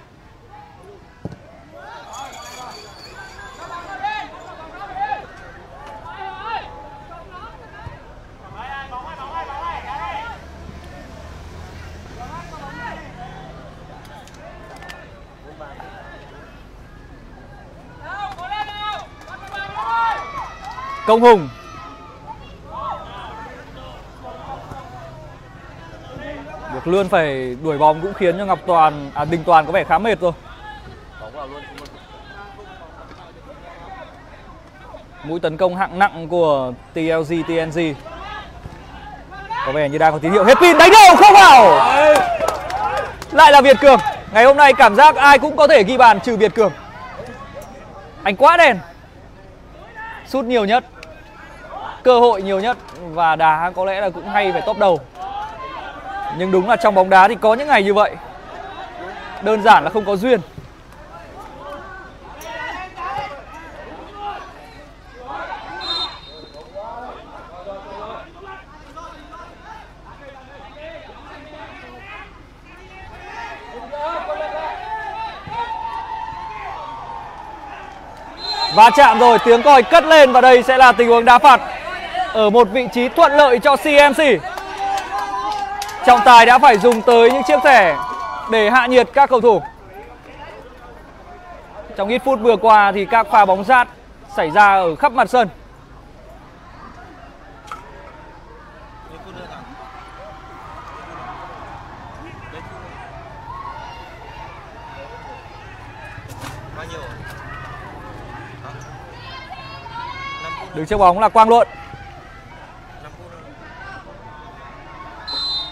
Công Hùng. Được Luân phải đuổi bóng cũng khiến cho Ngọc Toàn, à Đình Toàn có vẻ khá mệt rồi. Mũi tấn công hạng nặng của tê lờ giê, tê en giê có vẻ như đang có tín hiệu hết pin. Đánh đầu không vào. Lại là Việt Cường. Ngày hôm nay cảm giác ai cũng có thể ghi bàn trừ Việt Cường. Anh quá đèn. Sút nhiều nhất, cơ hội nhiều nhất và đá có lẽ là cũng hay phải top đầu. Nhưng đúng là trong bóng đá thì có những ngày như vậy. Đơn giản là không có duyên. Va chạm rồi, tiếng còi cất lên và đây sẽ là tình huống đá phạt ở một vị trí thuận lợi cho xê em xê. Trọng tài đã phải dùng tới những chiếc thẻ để hạ nhiệt các cầu thủ. Trong ít phút vừa qua thì các pha bóng rát xảy ra ở khắp mặt sân. Đứng trước bóng là Quang Luận.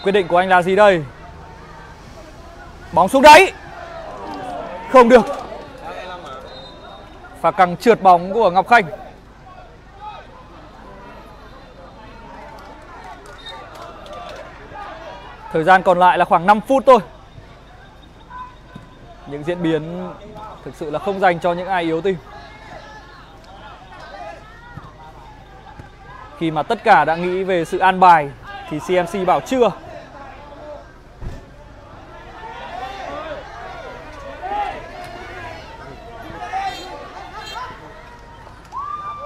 Quyết định của anh là gì đây? Bóng xuống đáy. Không được. Và càng trượt bóng của Ngọc Khanh. Thời gian còn lại là khoảng năm phút thôi. Những diễn biến thực sự là không dành cho những ai yếu tim, khi mà tất cả đã nghĩ về sự an bài thì xê em xê bảo chưa.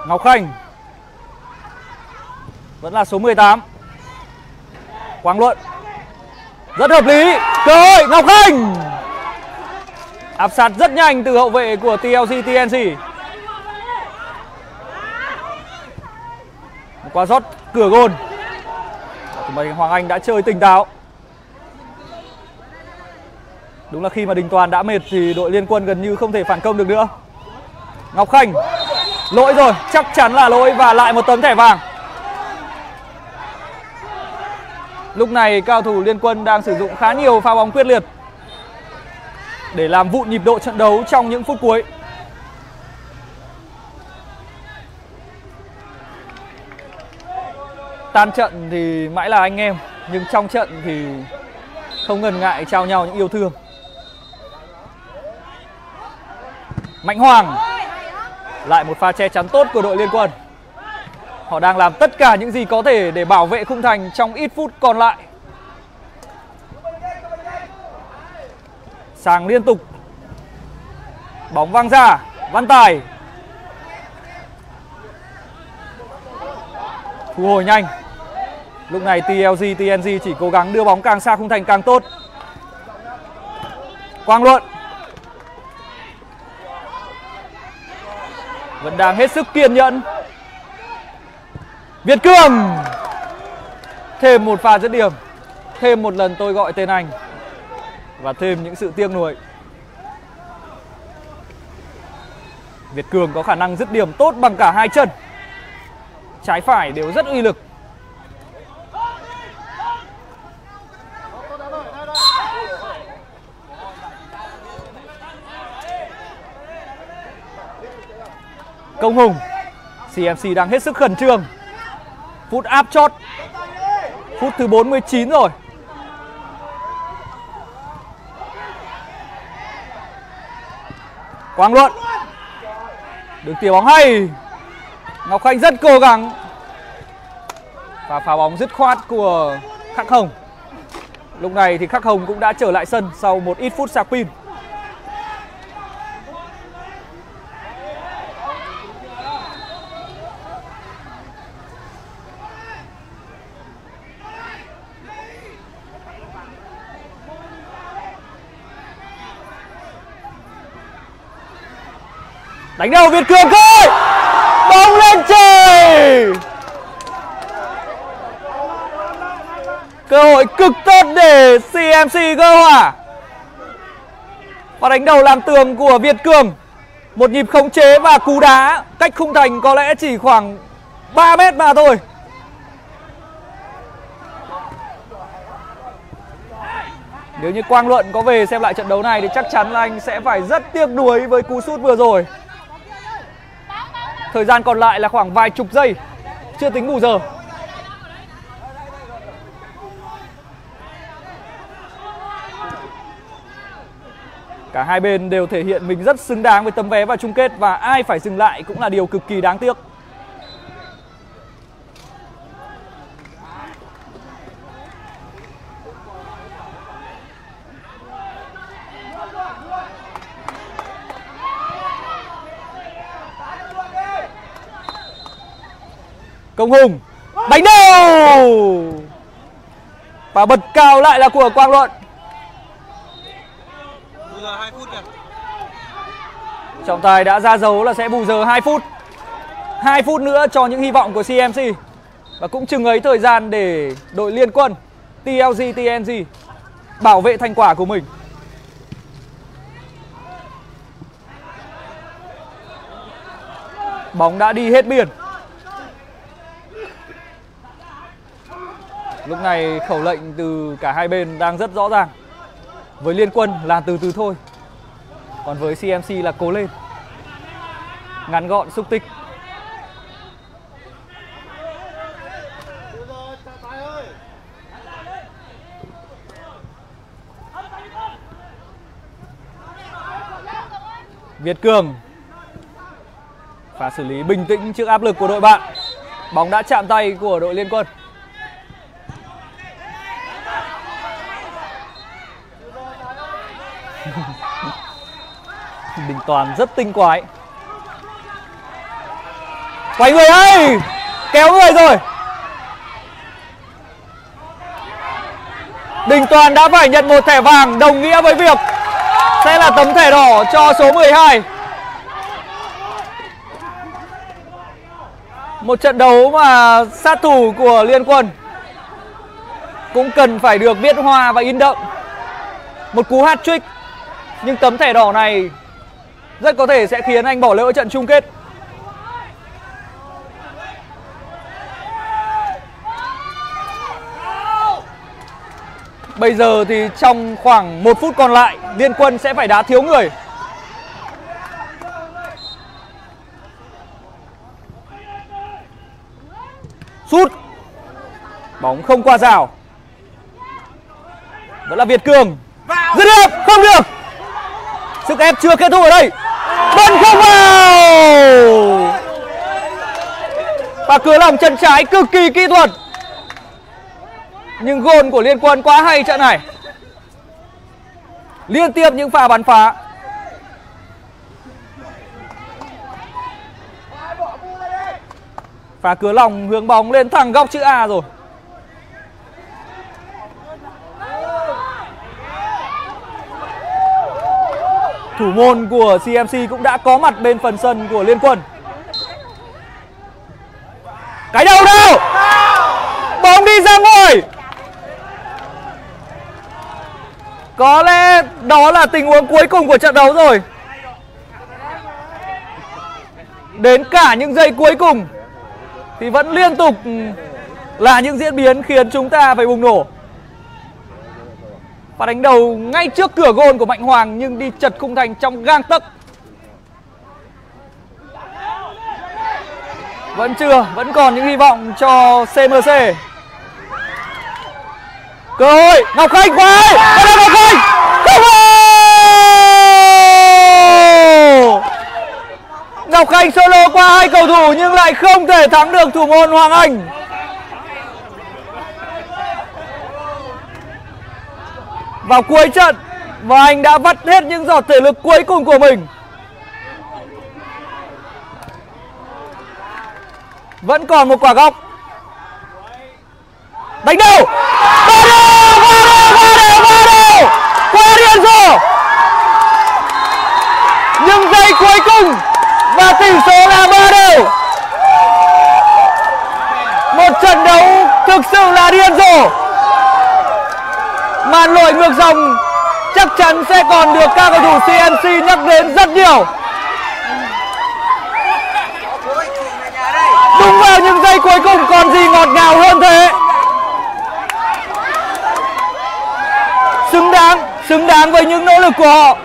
Ngọc Khanh vẫn là số mười tám. Quang Luận rất hợp lý. Cơ hội Ngọc Khanh áp sát rất nhanh từ hậu vệ của tê lờ giê tê en giê. Qua rót cửa gôn, Hoàng Anh đã chơi tỉnh táo. Đúng là khi mà Đình Toàn đã mệt thì đội Liên Quân gần như không thể phản công được nữa. Ngọc Khanh, lỗi rồi, chắc chắn là lỗi và lại một tấm thẻ vàng. Lúc này cao thủ Liên Quân đang sử dụng khá nhiều pha bóng quyết liệt để làm vụn nhịp độ trận đấu trong những phút cuối. Tan trận thì mãi là anh em, nhưng trong trận thì không ngần ngại trao nhau những yêu thương. Mạnh Hoàng, lại một pha che chắn tốt của đội Liên Quân. Họ đang làm tất cả những gì có thể để bảo vệ khung thành trong ít phút còn lại. Sàng liên tục. Bóng văng ra, Văn Tài thu hồi nhanh. Lúc này tê lờ giê tê en giê chỉ cố gắng đưa bóng càng xa khung thành càng tốt. Quang Luận vẫn đang hết sức kiên nhẫn. Việt Cường, thêm một pha dứt điểm. Thêm một lần tôi gọi tên anh. Và thêm những sự tiếc nuối. Việt Cường có khả năng dứt điểm tốt bằng cả hai chân. Trái phải đều rất uy lực. Công Hùng, xê em xê đang hết sức khẩn trương. Phút áp chót, phút thứ bốn mươi chín rồi. Quang Luận, đường tỉa bóng hay. Ngọc Khanh rất cố gắng. Và phá bóng dứt khoát của Khắc Hồng. Lúc này thì Khắc Hồng cũng đã trở lại sân sau một ít phút sạc pin. Đánh đầu Việt Cường thôi. Bóng lên trời. Cơ hội cực tốt để xê em xê gỡ hòa. Và đánh đầu làm tường của Việt Cường. Một nhịp khống chế và cú đá cách khung thành có lẽ chỉ khoảng ba mét mà thôi. Nếu như Quang Luận có về xem lại trận đấu này thì chắc chắn là anh sẽ phải rất tiếc nuối với cú sút vừa rồi. Thời gian còn lại là khoảng vài chục giây, chưa tính bù giờ. Cả hai bên đều thể hiện mình rất xứng đáng với tấm vé vào chung kết và ai phải dừng lại cũng là điều cực kỳ đáng tiếc. Công Hùng đánh đầu và bật cao lại là của Quang Luận. Trọng tài đã ra dấu là sẽ bù giờ hai phút. hai phút nữa cho những hy vọng của xê em xê. Và cũng chừng ấy thời gian để đội liên quân T L G T N G bảo vệ thành quả của mình. Bóng đã đi hết biên. Lúc này khẩu lệnh từ cả hai bên đang rất rõ ràng. Với Liên Quân là từ từ thôi, còn với xê em xê là cố lên. Ngắn gọn xúc tích. Việt Cường và xử lý bình tĩnh trước áp lực của đội bạn. Bóng đã chạm tay của đội Liên Quân. Đình Toàn rất tinh quái. Quay người ấy, kéo người rồi. Đình Toàn đã phải nhận một thẻ vàng, đồng nghĩa với việc sẽ là tấm thẻ đỏ cho số mười hai. Một trận đấu mà sát thủ của Liên Quân cũng cần phải được viết hoa và in đậm. Một cú hat-trick, nhưng tấm thẻ đỏ này rất có thể sẽ khiến anh bỏ lỡ trận chung kết. Bây giờ thì trong khoảng một phút còn lại, Liên Quân sẽ phải đá thiếu người. Sút. Bóng không qua rào. Vẫn là Việt Cường. Dứt điểm, không được. Sức ép chưa kết thúc ở đây. Vẫn không vào. Và cửa lòng chân trái cực kỳ kỹ thuật. Nhưng gôn của Liên Quân quá hay trận này. Liên tiếp những pha bắn phá. Pha cửa lòng hướng bóng lên thẳng góc chữ A rồi. Thủ môn của xê em xê cũng đã có mặt bên phần sân của Liên Quân. Cái đầu đâu? Bóng đi ra ngoài. Có lẽ đó là tình huống cuối cùng của trận đấu rồi. Đến cả những giây cuối cùng thì vẫn liên tục là những diễn biến khiến chúng ta phải bùng nổ. Và đánh đầu ngay trước cửa gôn của Mạnh Hoàng nhưng đi chật khung thành trong gang tấc. Vẫn chưa, vẫn còn những hy vọng cho xê em xê. Cơ hội, Ngọc Khanh quay, Ngọc Khanh, không vào. Ngọc Khanh solo qua hai cầu thủ nhưng lại không thể thắng được thủ môn Hoàng Anh. Vào cuối trận và anh đã vắt hết những giọt thể lực cuối cùng của mình. Vẫn còn một quả góc. Đánh đầu. Qua đều, qua đều, qua đều, qua đều. Qua điên rồ. Nhưng giây cuối cùng và tỷ số là ba đều. Một trận đấu thực sự là điên rồ. Màn lội ngược dòng chắc chắn sẽ còn được các cầu thủ xê em xê nhắc đến rất nhiều. Đúng vào những giây cuối cùng còn gì ngọt ngào hơn thế. Xứng đáng, xứng đáng với những nỗ lực của họ.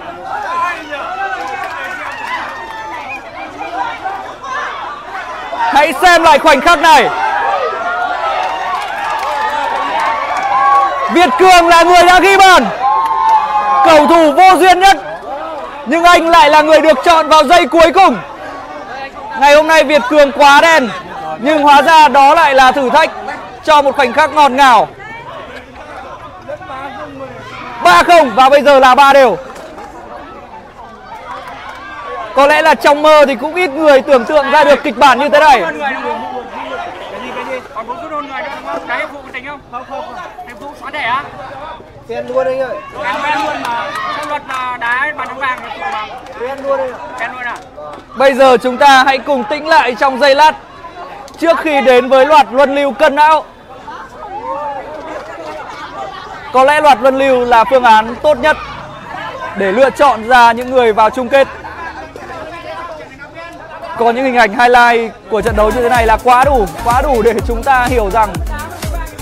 Hãy xem lại khoảnh khắc này. Việt Cường là người đã ghi bàn. Cầu thủ vô duyên nhất. Nhưng anh lại là người được chọn vào giây cuối cùng. Ngày hôm nay Việt Cường quá đen. Nhưng hóa ra đó lại là thử thách cho một khoảnh khắc ngọt ngào. ba không và bây giờ là ba đều. Có lẽ là trong mơ thì cũng ít người tưởng tượng ra được kịch bản như thế này. Để á? Tiền luôn anh ơi. Bán luôn mà. Trong luật là đá bàn thắng vàng. Tiền Căng luôn đi. Căng luôn à? Bây giờ chúng ta hãy cùng tĩnh lại trong giây lát trước khi đến với loạt luân lưu cân não. Có lẽ loạt luân lưu là phương án tốt nhất để lựa chọn ra những người vào chung kết. Còn những hình ảnh highlight của trận đấu như thế này là quá đủ, quá đủ để chúng ta hiểu rằng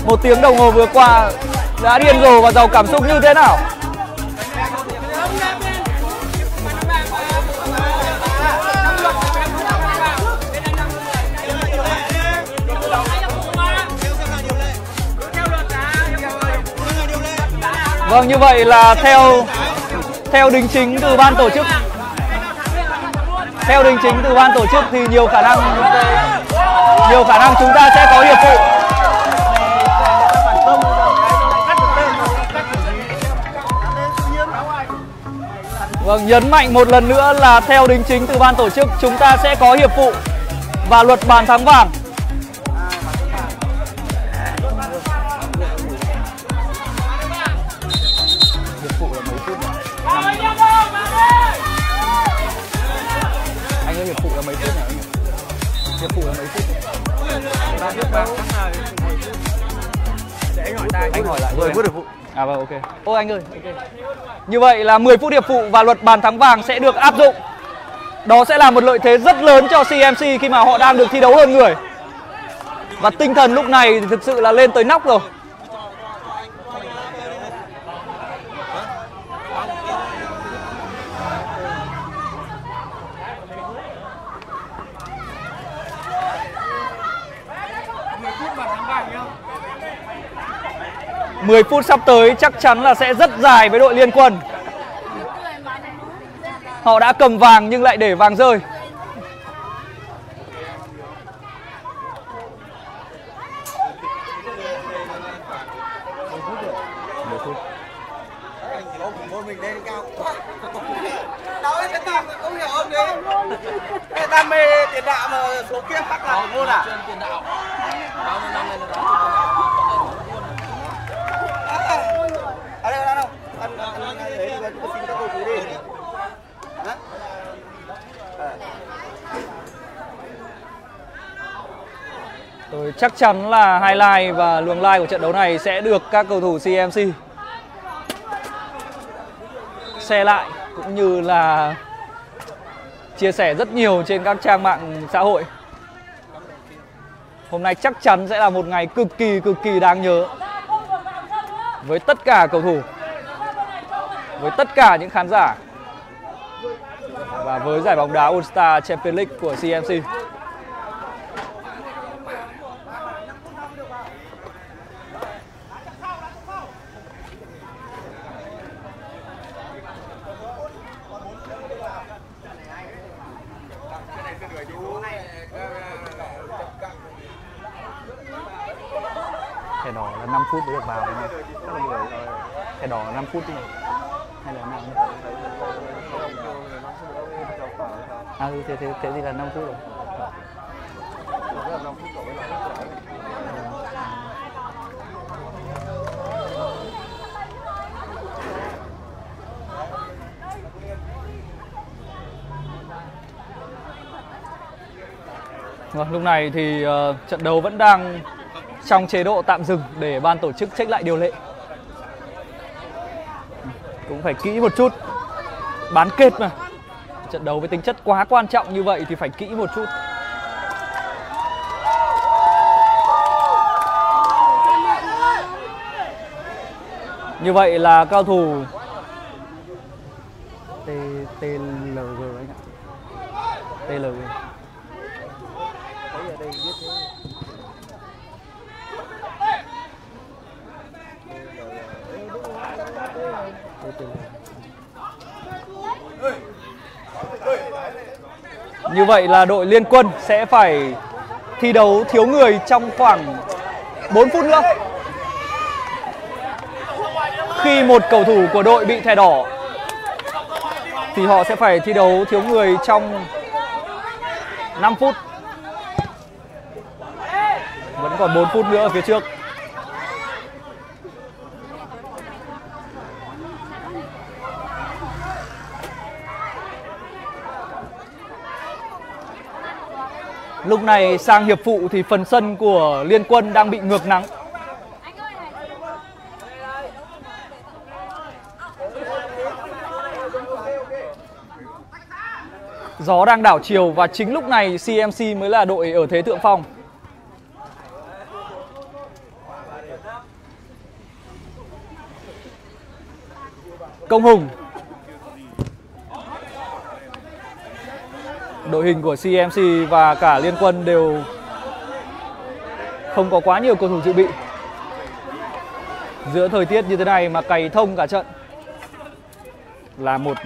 một tiếng đồng hồ vừa qua đã điên rồ và giàu cảm xúc như thế nào. Vâng, như vậy là theo theo đính chính từ ban tổ chức. Theo đính chính từ ban tổ chức thì nhiều khả năng nhiều khả năng chúng ta sẽ có hiệp phụ. Vâng, nhấn mạnh một lần nữa là theo đính chính từ ban tổ chức chúng ta sẽ có hiệp phụ và luật bàn thắng vàng. Anh hỏi lại mười phút hiệp phụ. À vâng, ok. Ôi anh ơi, okay. Như vậy là mười phút hiệp phụ và luật bàn thắng vàng sẽ được áp dụng. Đó sẽ là một lợi thế rất lớn cho xê em xê khi mà họ đang được thi đấu hơn người. Và tinh thần lúc này thì thực sự là lên tới nóc rồi. mười phút sắp tới chắc chắn là sẽ rất dài với đội Liên Quân. Họ đã cầm vàng nhưng lại để vàng rơi. Tôi chắc chắn là highlight và luồng live của trận đấu này sẽ được các cầu thủ xê em xê share lại cũng như là chia sẻ rất nhiều trên các trang mạng xã hội. Hôm nay chắc chắn sẽ là một ngày cực kỳ cực kỳ đáng nhớ với tất cả cầu thủ, với tất cả những khán giả và với giải bóng đá All-Star Champion League của xê em xê. Thẻ đỏ là năm phút mới được vào với nhau. Thẻ đỏ là năm phút thôi. Hay là năm? À thế, thế, thế thì là năm phút rồi. Lúc này thì uh, trận đấu vẫn đang trong chế độ tạm dừng để ban tổ chức check lại điều lệ. Cũng phải kỹ một chút. Bán kết mà. Trận đấu với tính chất quá quan trọng như vậy thì phải kỹ một chút. Như vậy là cao thủ tê lờ giê anh ạ. tê lờ giê. Như vậy là đội Liên Quân sẽ phải thi đấu thiếu người trong khoảng bốn phút nữa. Khi một cầu thủ của đội bị thẻ đỏ thì họ sẽ phải thi đấu thiếu người trong năm phút. Vẫn còn bốn phút nữa ở phía trước. Lúc này sang hiệp phụ thì phần sân của Liên Quân đang bị ngược nắng. Gió đang đảo chiều và chính lúc này xê em xê mới là đội ở thế thượng phong. Công Hùng. Đội hình của xê em xê và cả Liên Quân đều không có quá nhiều cầu thủ dự bị. Giữa thời tiết như thế này mà cày thông cả trận là một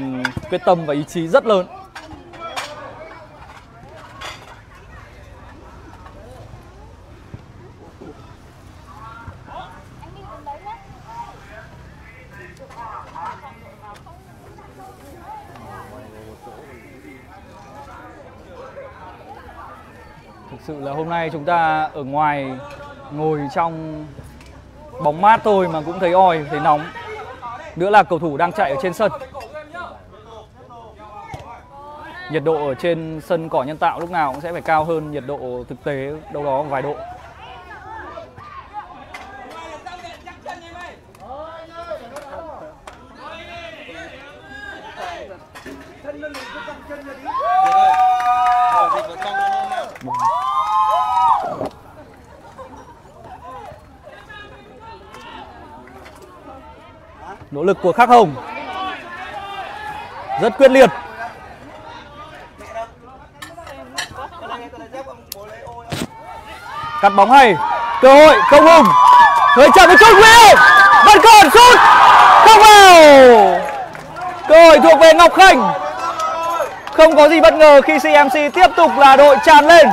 quyết tâm và ý chí rất lớn. Sự là hôm nay chúng ta ở ngoài ngồi trong bóng mát thôi mà cũng thấy oi, thấy nóng. Nữa là cầu thủ đang chạy ở trên sân. Nhiệt độ ở trên sân cỏ nhân tạo lúc nào cũng sẽ phải cao hơn nhiệt độ thực tế đâu đó vài độ. Nỗ lực của Khắc Hồng rất quyết liệt. Cắt bóng hay, cơ hội Công Hùng hơi chậm một chút, Will vẫn còn sút không vào. Cơ hội thuộc về Ngọc Khanh. Không có gì bất ngờ khi xê em xê tiếp tục là đội tràn lên.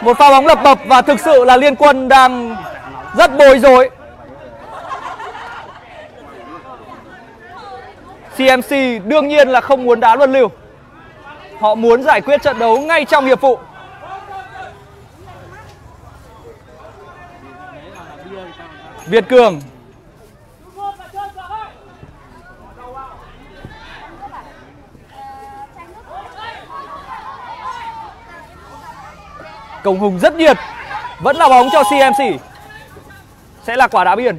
Một pha bóng lập bập và thực sự là Liên Quân đang rất bối rối. xê em xê đương nhiên là không muốn đá luân lưu. Họ muốn giải quyết trận đấu ngay trong hiệp phụ. Việt Cường. Công Hùng rất nhiệt. Vẫn là bóng cho xê em xê. Sẽ là quả đá biên.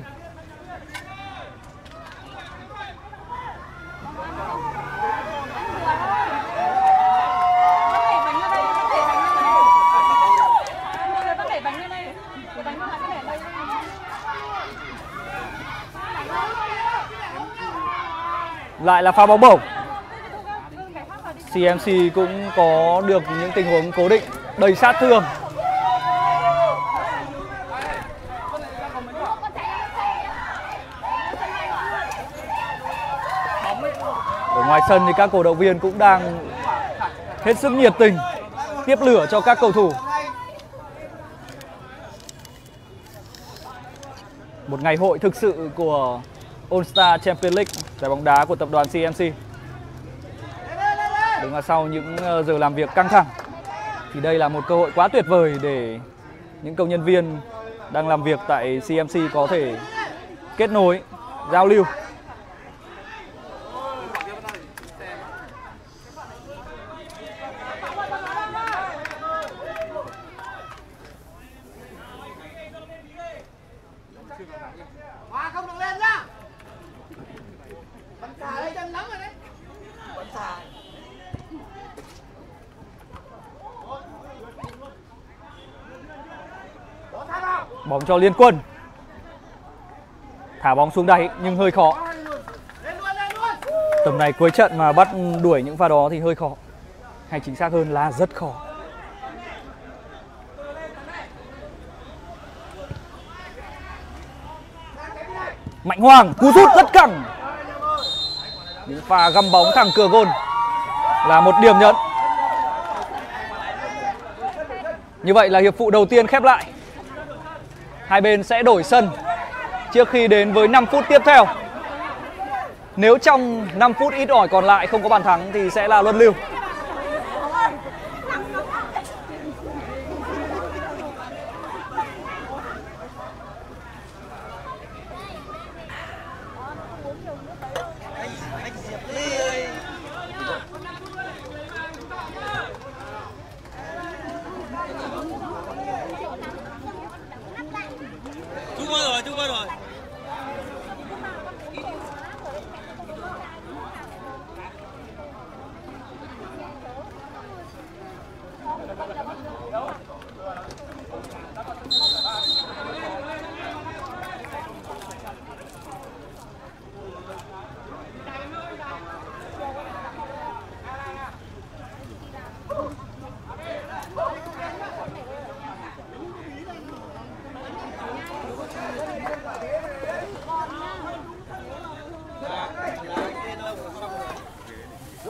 Lại là pha bóng bổng. xê em xê cũng có được những tình huống cố định đầy sát thương. Ngoài sân thì các cổ động viên cũng đang hết sức nhiệt tình tiếp lửa cho các cầu thủ. Một ngày hội thực sự của All-Star Champion League, giải bóng đá của tập đoàn xê em xê. Đúng là sau những giờ làm việc căng thẳng thì đây là một cơ hội quá tuyệt vời để những công nhân viên đang làm việc tại xê em xê có thể kết nối, giao lưu. Bóng cho Liên Quân. Thả bóng xuống đáy nhưng hơi khó. Tầm này cuối trận mà bắt đuổi những pha đó thì hơi khó. Hay chính xác hơn là rất khó. Mạnh Hoàng cú sút rất căng. Những pha găm bóng thẳng cửa gôn là một điểm nhấn. Như vậy là hiệp phụ đầu tiên khép lại. Hai bên sẽ đổi sân trước khi đến với năm phút tiếp theo. Nếu trong năm phút ít ỏi còn lại không có bàn thắng thì sẽ là luân lưu.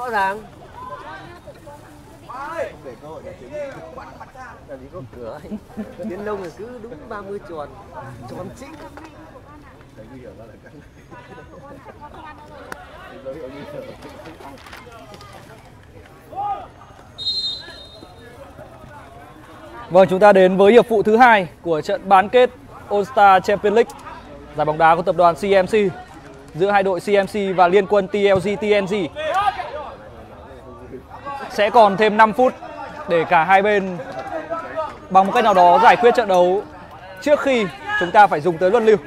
rõ ràng. Để cơ hội để Tiến làm gì có cửa. Tiến Đông là cứ đúng ba mươi tròn tròn chính. Đấy, nguy hiểm ra là cắn. Dấu hiệu nguy hiểm. Vâng, chúng ta đến với hiệp phụ thứ hai của trận bán kết All-Star Champion League, giải bóng đá của tập đoàn xê em xê giữa hai đội xê em xê và Liên Quân tê lờ giê tê en giê. Sẽ còn thêm năm phút để cả hai bên bằng một cách nào đó giải quyết trận đấu trước khi chúng ta phải dùng tới luân lưu.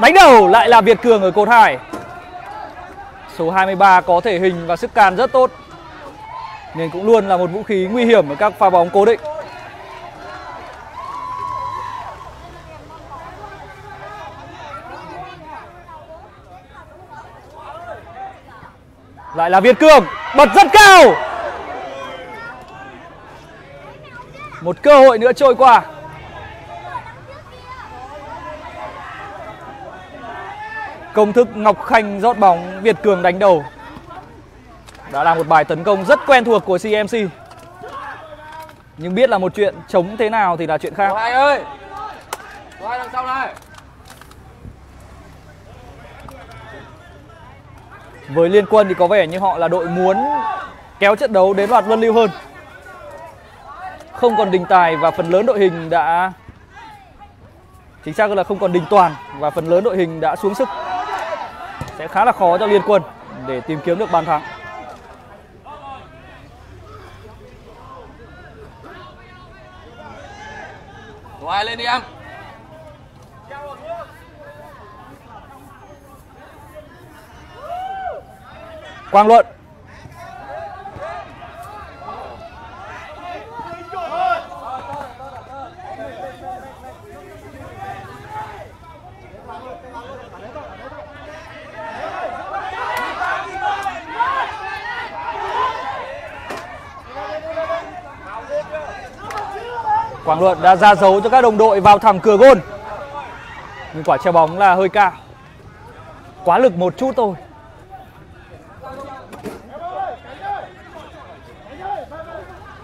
Đánh đầu lại là Việt Cường ở cột hai. Số hai mươi ba có thể hình và sức cản rất tốt nên cũng luôn là một vũ khí nguy hiểm ở các pha bóng cố định. Lại là Việt Cường bật rất cao. Một cơ hội nữa trôi qua. Công thức Ngọc Khanh rót bóng, Việt Cường đánh đầu. Đã là một bài tấn công rất quen thuộc của xê em xê. Nhưng biết là một chuyện, chống thế nào thì là chuyện khác. Hoàng Anh ơi! Hoàng Anh đằng sau này! Với Liên Quân thì có vẻ như họ là đội muốn kéo trận đấu đến loạt luân lưu hơn. Không còn Đình Tài và phần lớn đội hình đã... Chính xác là không còn Đình Toàn và phần lớn đội hình đã xuống sức. Sẽ khá là khó cho Liên Quân để tìm kiếm được bàn thắng. Ngoài lên đi em. Quang Luận. Quang Luận đã ra dấu cho các đồng đội vào thẳng cửa gôn. Nhưng quả treo bóng là hơi cao. Quá lực một chút thôi.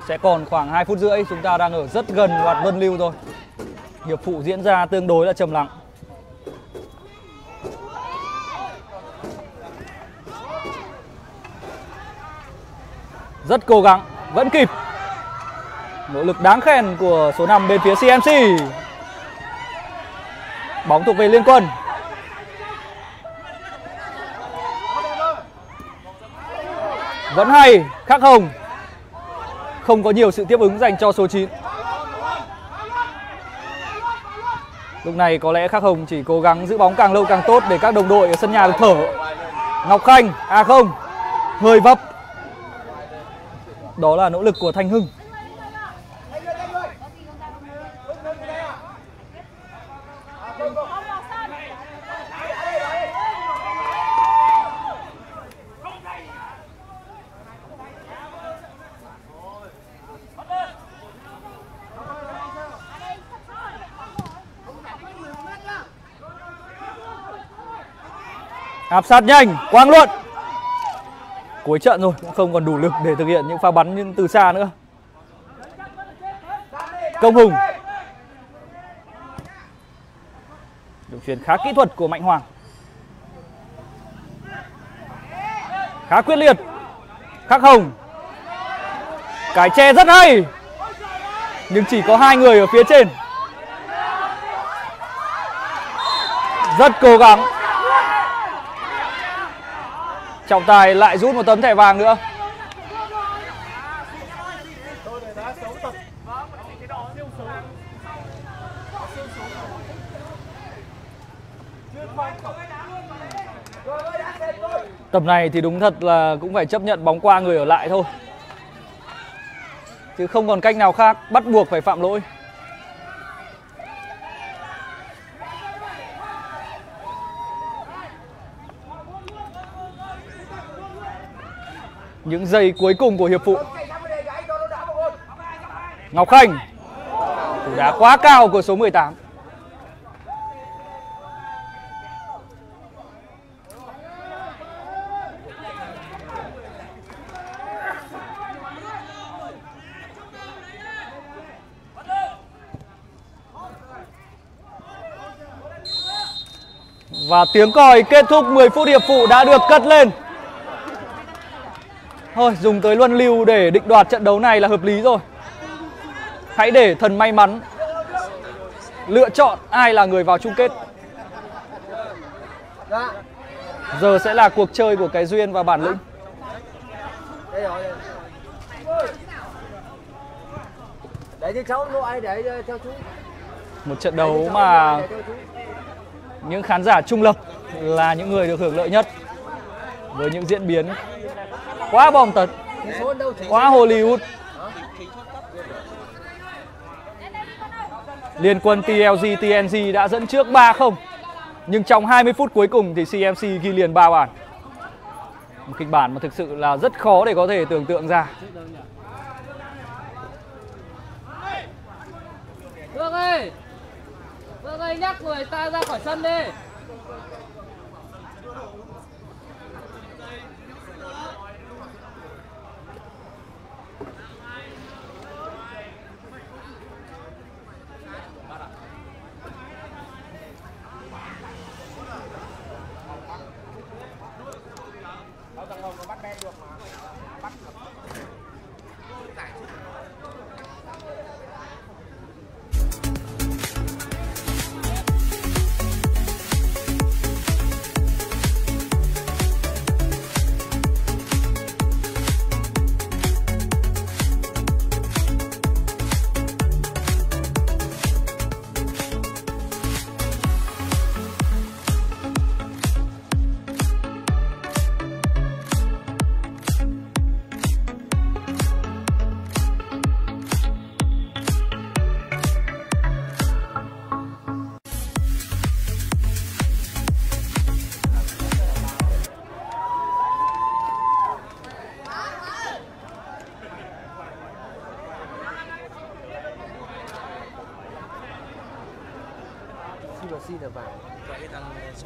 Sẽ còn khoảng hai phút rưỡi. Chúng ta đang ở rất gần loạt luân lưu rồi. Hiệp phụ diễn ra tương đối là trầm lặng. Rất cố gắng. Vẫn kịp. Nỗ lực đáng khen của số năm bên phía xê em xê. Bóng thuộc về Liên Quân. Vẫn hay, Khắc Hồng. Không có nhiều sự tiếp ứng dành cho số chín. Lúc này có lẽ Khắc Hồng chỉ cố gắng giữ bóng càng lâu càng tốt để các đồng đội ở sân nhà được thở. Ngọc Khanh, à không, hơi vấp. Đó là nỗ lực của Thanh Hưng. Áp sát nhanh, Quang Luận. Cuối trận rồi, cũng không còn đủ lực để thực hiện những pha bắn nhưng từ xa nữa. Công Hùng. Đường truyền khá kỹ thuật của Mạnh Hoàng. Khá quyết liệt. Khắc Hồng. Cái che rất hay. Nhưng chỉ có hai người ở phía trên. Rất cố gắng. Trọng tài lại rút một tấm thẻ vàng nữa. Tầm này thì đúng thật là cũng phải chấp nhận bóng qua người ở lại thôi. Chứ không còn cách nào khác, bắt buộc phải phạm lỗi. những giây cuối cùng của hiệp phụ. Ngọc Khanh, cú đá quá cao của số mười tám. Và tiếng còi kết thúc mười phút hiệp phụ đã được cất lên. Thôi, dùng tới luân lưu để định đoạt trận đấu này là hợp lý rồi. Hãy để thần may mắn lựa chọn ai là người vào chung kết. Giờ sẽ là cuộc chơi của cái duyên và bản lĩnh. Một trận đấu mà những khán giả trung lập là những người được hưởng lợi nhất, với những diễn biến quá bom tấn, quá Hollywood. Liên quân tê lờ giê, tê en giê đã dẫn trước ba không. Nhưng trong hai mươi phút cuối cùng thì xê em xê ghi liền ba bàn. Một kịch bản mà thực sự là rất khó để có thể tưởng tượng ra. Vương ơi! Vương ơi, nhắc người ta ra khỏi sân đi!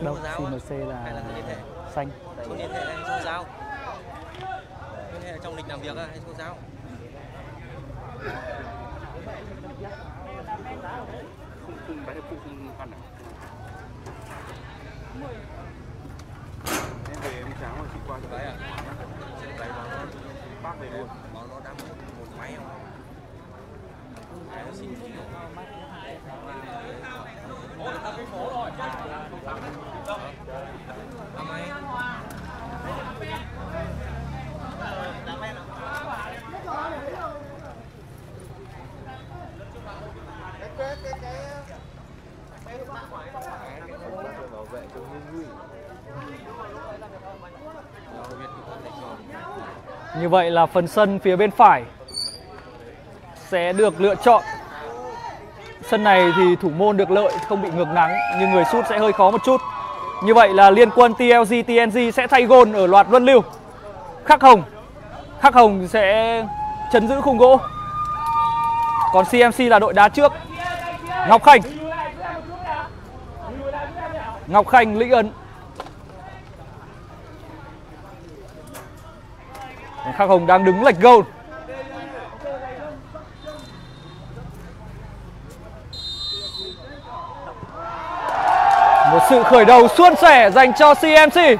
Đâu, xê em xê là, là xanh. Thôn liên hệ là giao. Liên hệ trong lịch làm việc hay số giao. Em về em sáng rồi chị qua cho đấy ạ. Bác về luôn. Bảo nó đang một máy không? Cái xin chị. Như vậy là phần sân phía bên phải sẽ được lựa chọn. Sân này thì thủ môn được lợi, không bị ngược nắng, nhưng người sút sẽ hơi khó một chút. Như vậy là liên quân tê lờ giê, tê en giê sẽ thay gôn ở loạt luân lưu. Khắc Hồng Khắc Hồng sẽ trấn giữ khung gỗ. Còn xê em xê là đội đá trước. Ngọc Khanh Ngọc Khanh lĩnh ấn. Khắc Hồng đang đứng lệch gôn. Một sự khởi đầu suôn sẻ dành cho xê em xê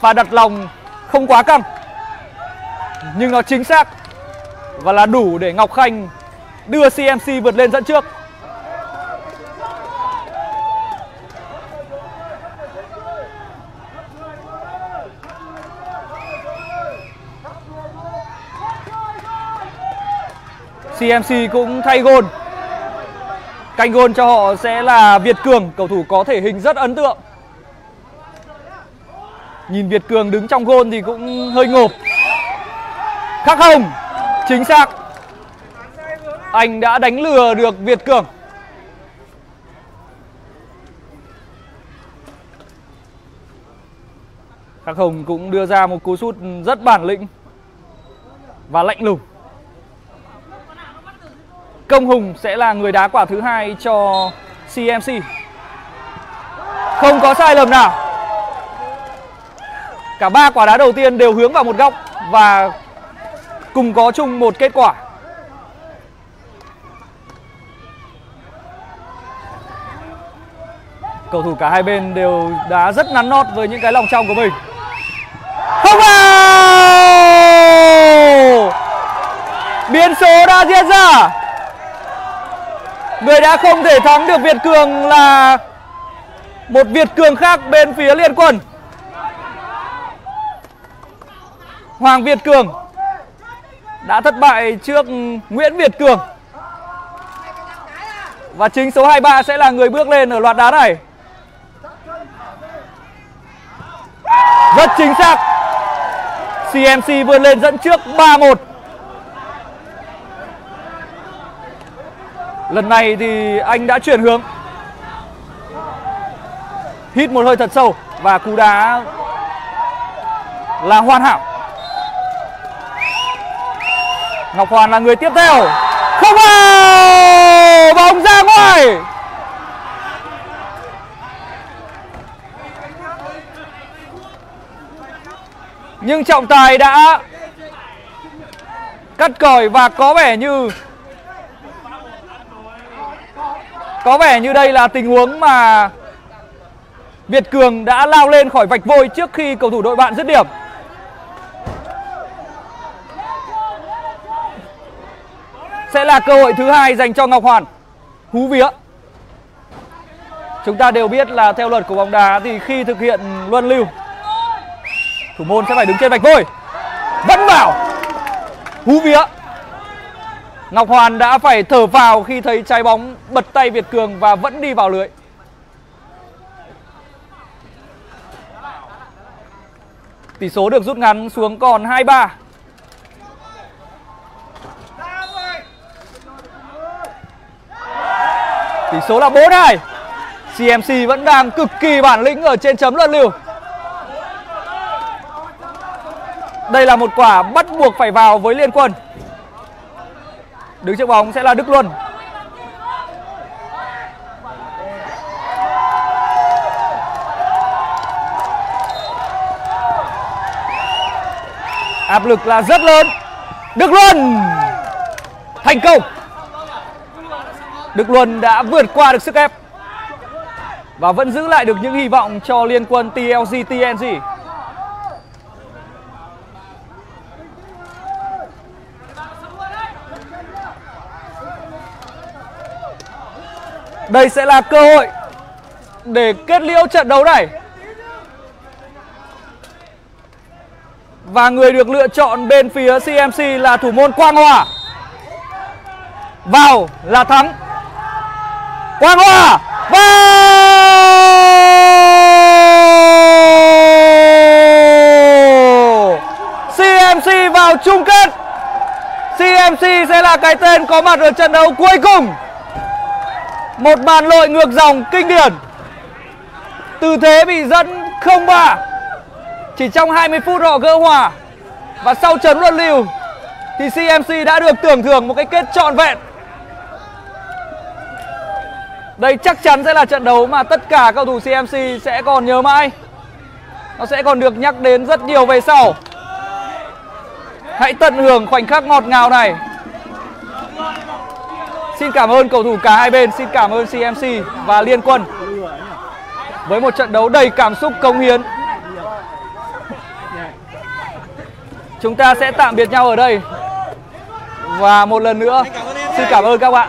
và đặt lòng không quá căng, nhưng nó chính xác và là đủ để Ngọc Khanh đưa xê em xê vượt lên dẫn trước. xê em xê cũng thay gôn. Canh gôn cho họ sẽ là Việt Cường, cầu thủ có thể hình rất ấn tượng. Nhìn Việt Cường đứng trong gôn thì cũng hơi ngộp. Khắc Hồng, chính xác. Anh đã đánh lừa được Việt Cường. Khắc Hồng cũng đưa ra một cú sút rất bản lĩnh và lạnh lùng. Công Hùng sẽ là người đá quả thứ hai cho xê em xê. Không có sai lầm nào. Cả ba quả đá đầu tiên đều hướng vào một góc và cùng có chung một kết quả. Cầu thủ cả hai bên đều đá rất nắn nót với những cái lòng trong của mình. Không vào! Biến số đã diễn ra. Người đã không thể thắng được Việt Cường là một Việt Cường khác bên phía Liên Quân. Hoàng Việt Cường đã thất bại trước Nguyễn Việt Cường. Và chính số hai mươi ba sẽ là người bước lên ở loạt đá này. Rất chính xác. xê em xê vươn lên dẫn trước ba một. Lần này thì anh đã chuyển hướng, hít một hơi thật sâu và cú đá là hoàn hảo. Ngọc Hoàn là người tiếp theo. Không vào! Bóng ra ngoài. Nhưng trọng tài đã cắt còi và có vẻ như Có vẻ như đây là tình huống mà Việt Cường đã lao lên khỏi vạch vôi trước khi cầu thủ đội bạn dứt điểm. Sẽ là cơ hội thứ hai dành cho Ngọc Hoàn. Hú vía. Chúng ta đều biết là theo luật của bóng đá thì khi thực hiện luân lưu, thủ môn sẽ phải đứng trên vạch vôi. Vẫn vào. Hú vía. Ngọc Hoàn đã phải thở vào khi thấy trái bóng bật tay Việt Cường và vẫn đi vào lưới. Tỷ số được rút ngắn xuống còn hai ba. Tỷ số là bốn hai. xê em xê vẫn đang cực kỳ bản lĩnh ở trên chấm luân lưu. Đây là một quả bắt buộc phải vào với Liên Quân. Đứng trước bóng sẽ là Đức Luân. Áp lực là rất lớn. Đức Luân thành công. Đức Luân đã vượt qua được sức ép và vẫn giữ lại được những hy vọng cho Liên Quân tê lờ giê tê en giê. Đây sẽ là cơ hội để kết liễu trận đấu này. Và người được lựa chọn bên phía xê em xê là thủ môn Quang Hòa. Vào là thắng. Quang Hòa vào. xê em xê vào chung kết. xê em xê sẽ là cái tên có mặt ở trận đấu cuối cùng. Một bàn lội ngược dòng kinh điển. Tư thế bị dẫn không ba. Chỉ trong hai mươi phút họ gỡ hòa. Và sau chấm luân lưu thì xê em xê đã được tưởng thưởng một cái kết trọn vẹn. Đây chắc chắn sẽ là trận đấu mà tất cả cầu thủ xê em xê sẽ còn nhớ mãi. Nó sẽ còn được nhắc đến rất nhiều về sau. Hãy tận hưởng khoảnh khắc ngọt ngào này. Xin cảm ơn cầu thủ cả hai bên, xin cảm ơn xê em xê và Liên Quân với một trận đấu đầy cảm xúc cống hiến. Chúng ta sẽ tạm biệt nhau ở đây. Và một lần nữa xin cảm ơn các bạn.